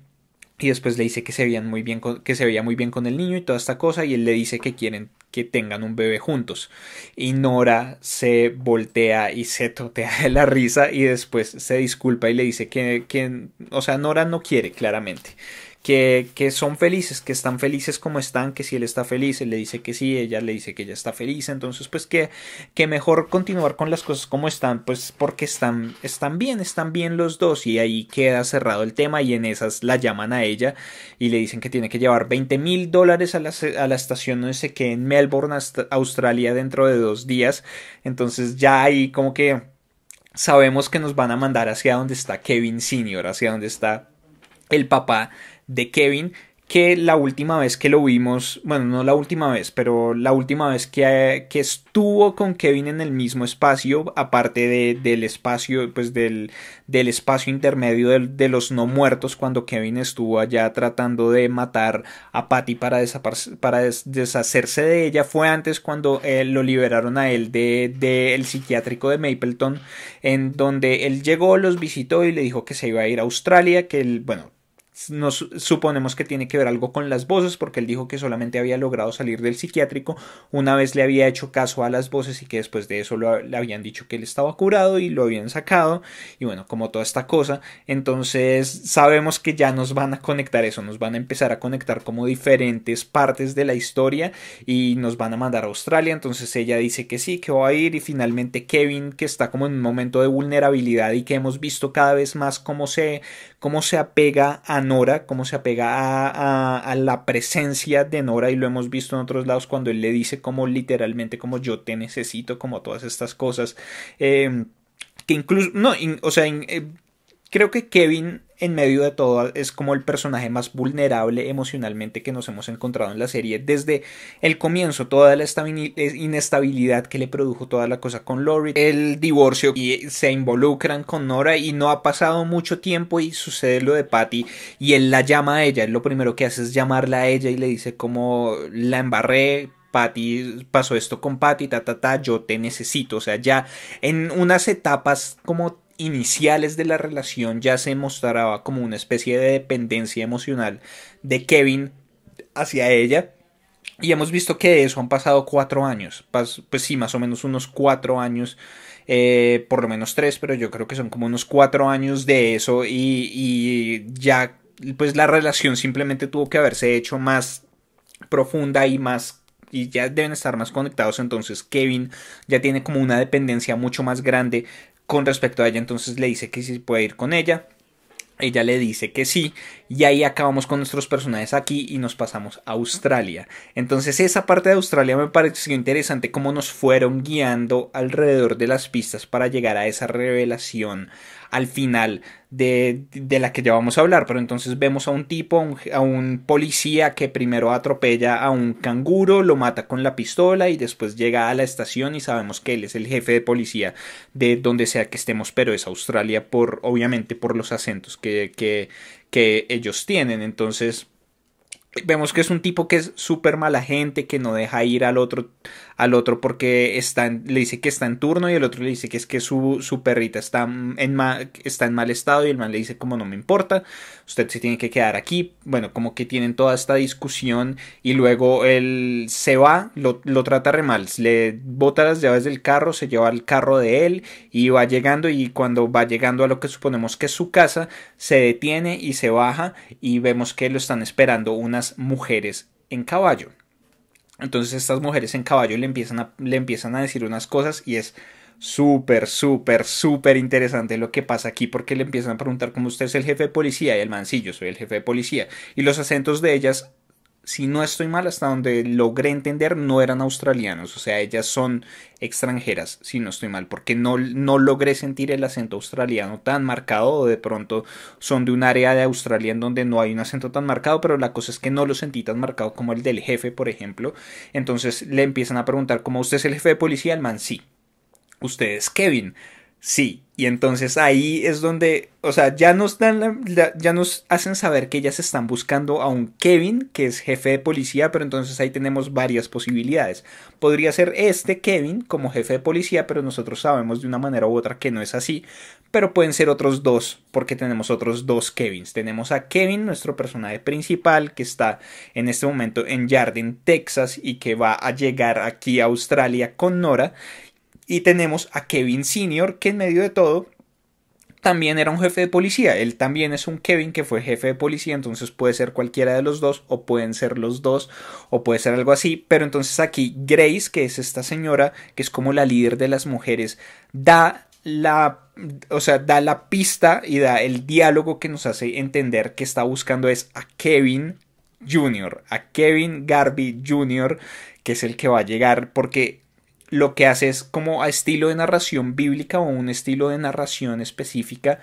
y después le dice que se veían muy bien con, que se veía muy bien con el niño y toda esta cosa, y él le dice que quieren que tengan un bebé juntos, y Nora se voltea y se totea de la risa, y después se disculpa y le dice que, que o sea, Nora no quiere claramente, Que, que son felices, que están felices como están, que si él está feliz, él le dice que sí, ella le dice que ella está feliz, entonces pues que, que mejor continuar con las cosas como están, pues porque están, están bien, están bien los dos, y ahí queda cerrado el tema, y en esas la llaman a ella y le dicen que tiene que llevar veinte mil dólares a la, a la estación no sé qué en Melbourne, Australia, dentro de dos días, entonces ya ahí como que sabemos que nos van a mandar hacia donde está Kevin Senior, hacia donde está el papá de Kevin, que la última vez que lo vimos, bueno, no la última vez, pero la última vez que, que estuvo con Kevin en el mismo espacio, aparte de, del espacio, pues del, del espacio intermedio de, de los no muertos, cuando Kevin estuvo allá tratando de matar a Patty para, para deshacerse de ella, fue antes cuando eh, lo liberaron a él de, de el psiquiátrico de Mapleton, en donde él llegó, los visitó y le dijo que se iba a ir a Australia, que él, bueno, nos suponemos que tiene que ver algo con las voces, porque él dijo que solamente había logrado salir del psiquiátrico una vez le había hecho caso a las voces y que después de eso lo, le habían dicho que él estaba curado y lo habían sacado y bueno, como toda esta cosa, entonces sabemos que ya nos van a conectar eso, nos van a empezar a conectar como diferentes partes de la historia y nos van a mandar a Australia, entonces ella dice que sí, que va a ir y finalmente Kevin, que está como en un momento de vulnerabilidad y que hemos visto cada vez más cómo se, cómo se apega a Nora, cómo se apega a, a, a la presencia de Nora, y lo hemos visto en otros lados cuando él le dice como literalmente como yo te necesito, como todas estas cosas, eh, que incluso, no, in, o sea, in, eh, creo que Kevin en medio de todo es como el personaje más vulnerable emocionalmente que nos hemos encontrado en la serie desde el comienzo, toda la inestabilidad que le produjo toda la cosa con Laurie, el divorcio, y se involucran con Nora y no ha pasado mucho tiempo y sucede lo de Patty y él la llama a ella, él lo primero que hace es llamarla a ella y le dice como la embarré, Patty, pasó esto con Patty, ta ta ta, yo te necesito, o sea ya en unas etapas como iniciales de la relación ya se mostraba como una especie de dependencia emocional de Kevin hacia ella y hemos visto que de eso han pasado cuatro años, pues sí, más o menos unos cuatro años, eh, por lo menos tres, pero yo creo que son como unos cuatro años de eso y, y ya pues la relación simplemente tuvo que haberse hecho más profunda y más, y ya deben estar más conectados, entonces Kevin ya tiene como una dependencia mucho más grande con respecto a ella, entonces le dice que sí puede ir con ella, ella le dice que sí, y ahí acabamos con nuestros personajes aquí y nos pasamos a Australia. Entonces esa parte de Australia me pareció interesante, cómo nos fueron guiando alrededor de las pistas para llegar a esa revelación al final de, de la que ya vamos a hablar, pero entonces vemos a un tipo, un, a un policía que primero atropella a un canguro, lo mata con la pistola y después llega a la estación y sabemos que él es el jefe de policía de donde sea que estemos, pero es Australia por, obviamente por los acentos que, que, que ellos tienen, entonces vemos que es un tipo que es súper mala gente, que no deja ir al otro, al otro porque está en, le dice que está en turno y el otro le dice que es que su, su perrita está en, ma, está en mal estado y el man le dice como no me importa, usted se tiene que quedar aquí, bueno, como que tienen toda esta discusión y luego él se va, lo, lo trata re mal, le bota las llaves del carro, se lleva el carro de él y va llegando y cuando va llegando a lo que suponemos que es su casa, se detiene y se baja y vemos que lo están esperando unas mujeres en caballo. Entonces estas mujeres en caballo le empiezan a, le empiezan a decir unas cosas y es súper, súper, súper interesante lo que pasa aquí porque le empiezan a preguntar ¿cómo usted es el jefe de policía? Y el man, sí, yo soy el jefe de policía. Y los acentos de ellas, si no estoy mal, hasta donde logré entender, no eran australianos, o sea, ellas son extranjeras, si no estoy mal, porque no, no logré sentir el acento australiano tan marcado, o de pronto son de un área de Australia en donde no hay un acento tan marcado, pero la cosa es que no lo sentí tan marcado como el del jefe, por ejemplo, entonces le empiezan a preguntar, ¿cómo usted es el jefe de policía? El man, sí. ¿Usted es Kevin? Sí. Y entonces ahí es donde, o sea, ya nos dan la, la, ya nos hacen saber que ellas están buscando a un Kevin que es jefe de policía, pero entonces ahí tenemos varias posibilidades. Podría ser este Kevin como jefe de policía, pero nosotros sabemos de una manera u otra que no es así, pero pueden ser otros dos, porque tenemos otros dos Kevins. Tenemos a Kevin, nuestro personaje principal, que está en este momento en Jarden, Texas, y que va a llegar aquí a Australia con Nora. Y tenemos a Kevin Senior que en medio de todo también era un jefe de policía. Él también es un Kevin que fue jefe de policía, entonces puede ser cualquiera de los dos, o pueden ser los dos, o puede ser algo así. Pero entonces aquí Grace, que es esta señora, que es como la líder de las mujeres, da la, o sea, da la pista y da el diálogo que nos hace entender que está buscando es a Kevin junior, a Kevin Garvey junior, que es el que va a llegar, porque lo que hace es como a estilo de narración bíblica o un estilo de narración específica,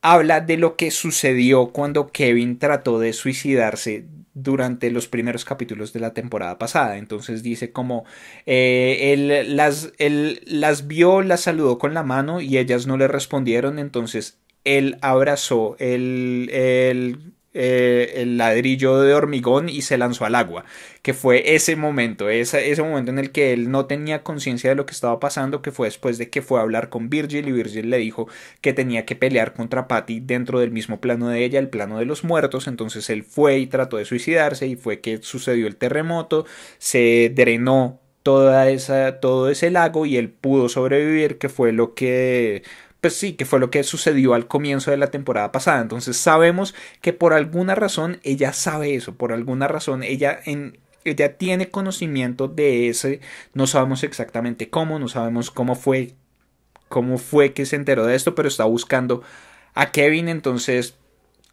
habla de lo que sucedió cuando Kevin trató de suicidarse durante los primeros capítulos de la temporada pasada. Entonces dice como eh, él, las, él las vio, las saludó con la mano y ellas no le respondieron, entonces él abrazó el... el Eh, el ladrillo de hormigón y se lanzó al agua, que fue ese momento, ese, ese momento en el que él no tenía conciencia de lo que estaba pasando, que fue después de que fue a hablar con Virgil y Virgil le dijo que tenía que pelear contra Patty dentro del mismo plano de ella, el plano de los muertos. Entonces él fue y trató de suicidarse y fue que sucedió el terremoto, se drenó toda esa, todo ese lago y él pudo sobrevivir, que fue lo que... Pues sí, que fue lo que sucedió al comienzo de la temporada pasada. Entonces sabemos que por alguna razón ella sabe eso, por alguna razón ella, en, ella tiene conocimiento de ese, no sabemos exactamente cómo, no sabemos cómo fue, cómo fue que se enteró de esto, pero está buscando a Kevin. Entonces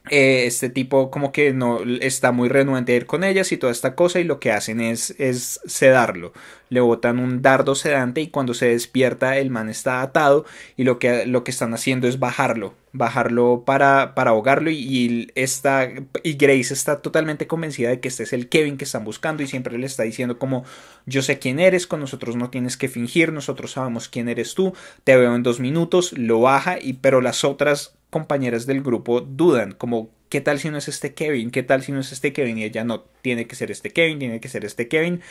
eh, este tipo como que no está muy renuente a ir con ellas y toda esta cosa, y lo que hacen es, es sedarlo. Le botan un dardo sedante y cuando se despierta el man está atado y lo que, lo que están haciendo es bajarlo, bajarlo para, para ahogarlo, y, y, esta, y Grace está totalmente convencida de que este es el Kevin que están buscando y siempre le está diciendo como yo sé quién eres, con nosotros no tienes que fingir, nosotros sabemos quién eres tú, te veo en dos minutos, lo baja, y, pero las otras compañeras del grupo dudan como ¿qué tal si no es este Kevin? ¿Qué tal si no es este Kevin? Y ella no, tiene que ser este Kevin, tiene que ser este Kevin.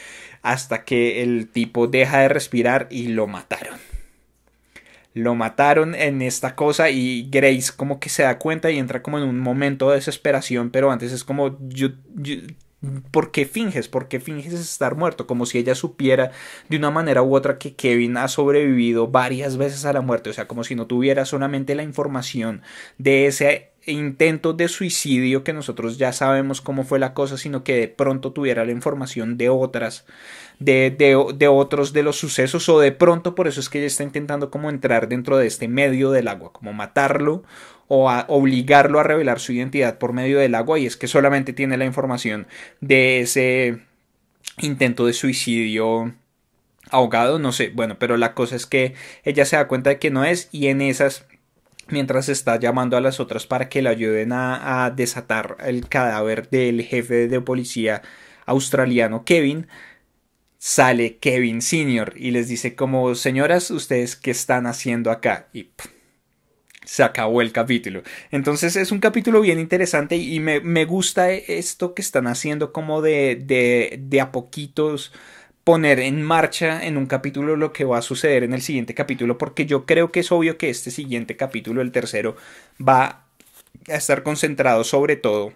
Hasta que el tipo deja de respirar y lo mataron. Lo mataron en esta cosa y Grace como que se da cuenta y entra como en un momento de desesperación. Pero antes es como... Yo, yo, ¿por qué finges? ¿Por qué finges estar muerto? Como si ella supiera de una manera u otra que Kevin ha sobrevivido varias veces a la muerte. O sea, como si no tuviera solamente la información de ese... intento de suicidio que nosotros ya sabemos cómo fue la cosa, sino que de pronto tuviera la información de otras, de, de, de otros de los sucesos, o de pronto por eso es que ella está intentando como entrar dentro de este medio del agua, como matarlo o a obligarlo a revelar su identidad por medio del agua, y es que solamente tiene la información de ese intento de suicidio ahogado, no sé, bueno, pero la cosa es que ella se da cuenta de que no es, y en esas... mientras está llamando a las otras para que le ayuden a, a desatar el cadáver del jefe de policía australiano Kevin, sale Kevin Senior y les dice como señoras, ¿ustedes qué están haciendo acá? Y pff, se acabó el capítulo. Entonces es un capítulo bien interesante y me, me gusta esto que están haciendo como de, de, de a poquitos... poner en marcha en un capítulo lo que va a suceder en el siguiente capítulo, porque yo creo que es obvio que este siguiente capítulo, el tercero, va a estar concentrado sobre todo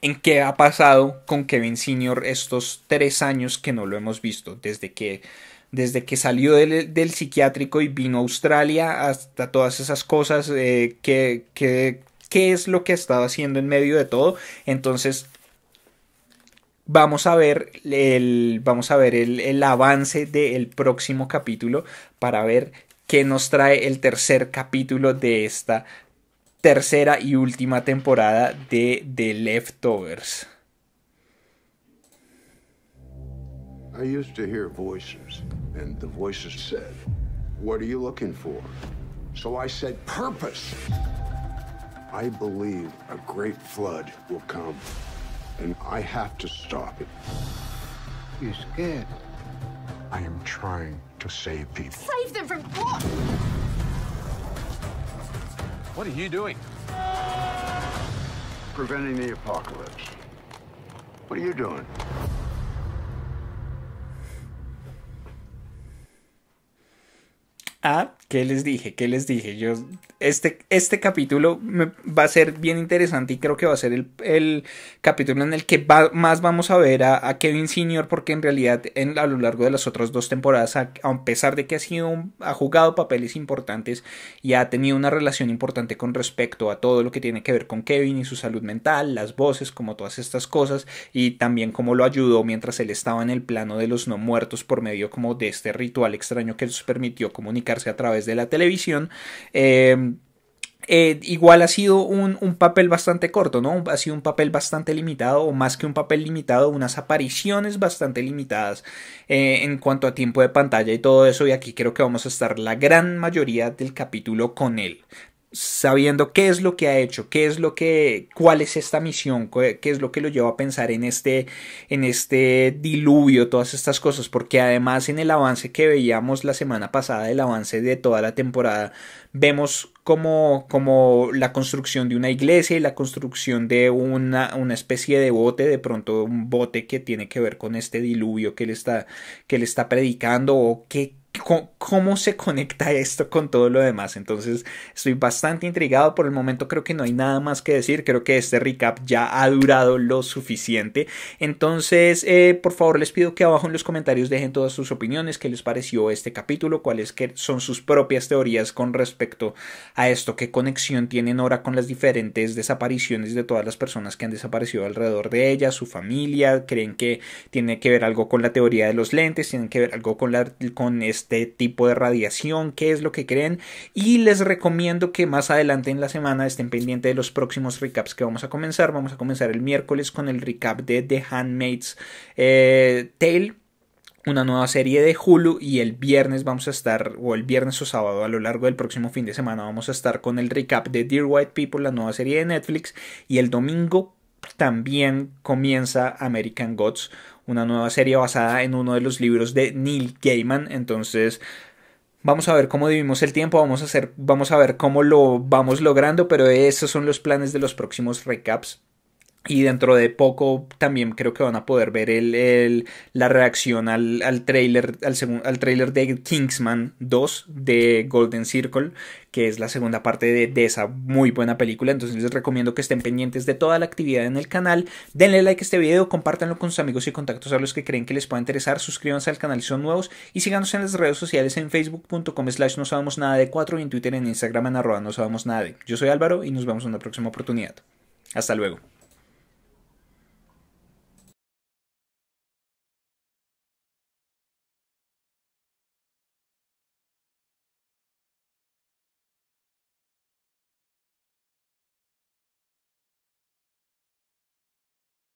en qué ha pasado con Kevin Senior estos tres años que no lo hemos visto, desde que, desde que salió del, del psiquiátrico y vino a Australia hasta todas esas cosas, eh, que, que, qué es lo que ha estado haciendo en medio de todo. Entonces... Vamos a ver el, vamos a ver el, el avance del próximo capítulo para ver qué nos trae el tercer capítulo de esta tercera y última temporada de The Leftovers. I used to hear voices, and the voices said, "What are you looking for?" So I said, "Purpose." I believe a great flood will come. And I have to stop it. You're scared. I am trying to save people. Save them from what? What are you doing? Preventing the apocalypse. What are you doing? a... ¿Qué les dije? ¿Qué les dije? Yo, este, este capítulo me, va a ser bien interesante y creo que va a ser el, el capítulo en el que va, más vamos a ver a, a Kevin Senior porque en realidad en, a lo largo de las otras dos temporadas, a, a pesar de que ha, sido un, ha jugado papeles importantes y ha tenido una relación importante con respecto a todo lo que tiene que ver con Kevin y su salud mental, las voces, como todas estas cosas, y también cómo lo ayudó mientras él estaba en el plano de los no muertos por medio como de este ritual extraño que les permitió comunicarse a través de la televisión. eh, eh, igual ha sido un, un papel bastante corto, ¿no? Ha sido un papel bastante limitado, o más que un papel limitado, unas apariciones bastante limitadas eh, en cuanto a tiempo de pantalla y todo eso, y aquí creo que vamos a estar la gran mayoría del capítulo con él, sabiendo qué es lo que ha hecho, qué es lo que, cuál es esta misión, qué es lo que lo lleva a pensar en este, en este diluvio, todas estas cosas, porque además en el avance que veíamos la semana pasada, el avance de toda la temporada, vemos como, como la construcción de una iglesia y la construcción de una, una especie de bote, de pronto un bote que tiene que ver con este diluvio que él está, que él está predicando, o qué, cómo se conecta esto con todo lo demás. Entonces estoy bastante intrigado. Por el momento creo que no hay nada más que decir, creo que este recap ya ha durado lo suficiente. Entonces eh, por favor les pido que abajo en los comentarios dejen todas sus opiniones, qué les pareció este capítulo, cuáles son sus propias teorías con respecto a esto, qué conexión tiene Nora con las diferentes desapariciones de todas las personas que han desaparecido alrededor de ella, su familia, creen que tiene que ver algo con la teoría de los lentes, tienen que ver algo con, la, con este este tipo de radiación, qué es lo que creen, y les recomiendo que más adelante en la semana estén pendientes de los próximos recaps que vamos a comenzar. Vamos a comenzar el miércoles con el recap de The Handmaid's eh, Tale, una nueva serie de Hulu, y el viernes vamos a estar, o el viernes o sábado a lo largo del próximo fin de semana, vamos a estar con el recap de Dear White People, la nueva serie de Netflix, y el domingo también comienza American Gods, una nueva serie basada en uno de los libros de Neil Gaiman. Entonces vamos a ver cómo dividimos el tiempo, vamos a, hacer, vamos a ver cómo lo vamos logrando, pero esos son los planes de los próximos recaps. Y dentro de poco también creo que van a poder ver el, el, la reacción al, al tráiler al al tráiler de Kingsman dos de Golden Circle, que es la segunda parte de, de esa muy buena película. Entonces les recomiendo que estén pendientes de toda la actividad en el canal. Denle like a este video, compártanlo con sus amigos y contactos a los que creen que les pueda interesar. Suscríbanse al canal si son nuevos y síganos en las redes sociales, en facebook punto com slash no sabemos nada de cuatro y en Twitter, en Instagram en arroba no sabemos nada de. Yo soy Álvaro y nos vemos en una próxima oportunidad. Hasta luego.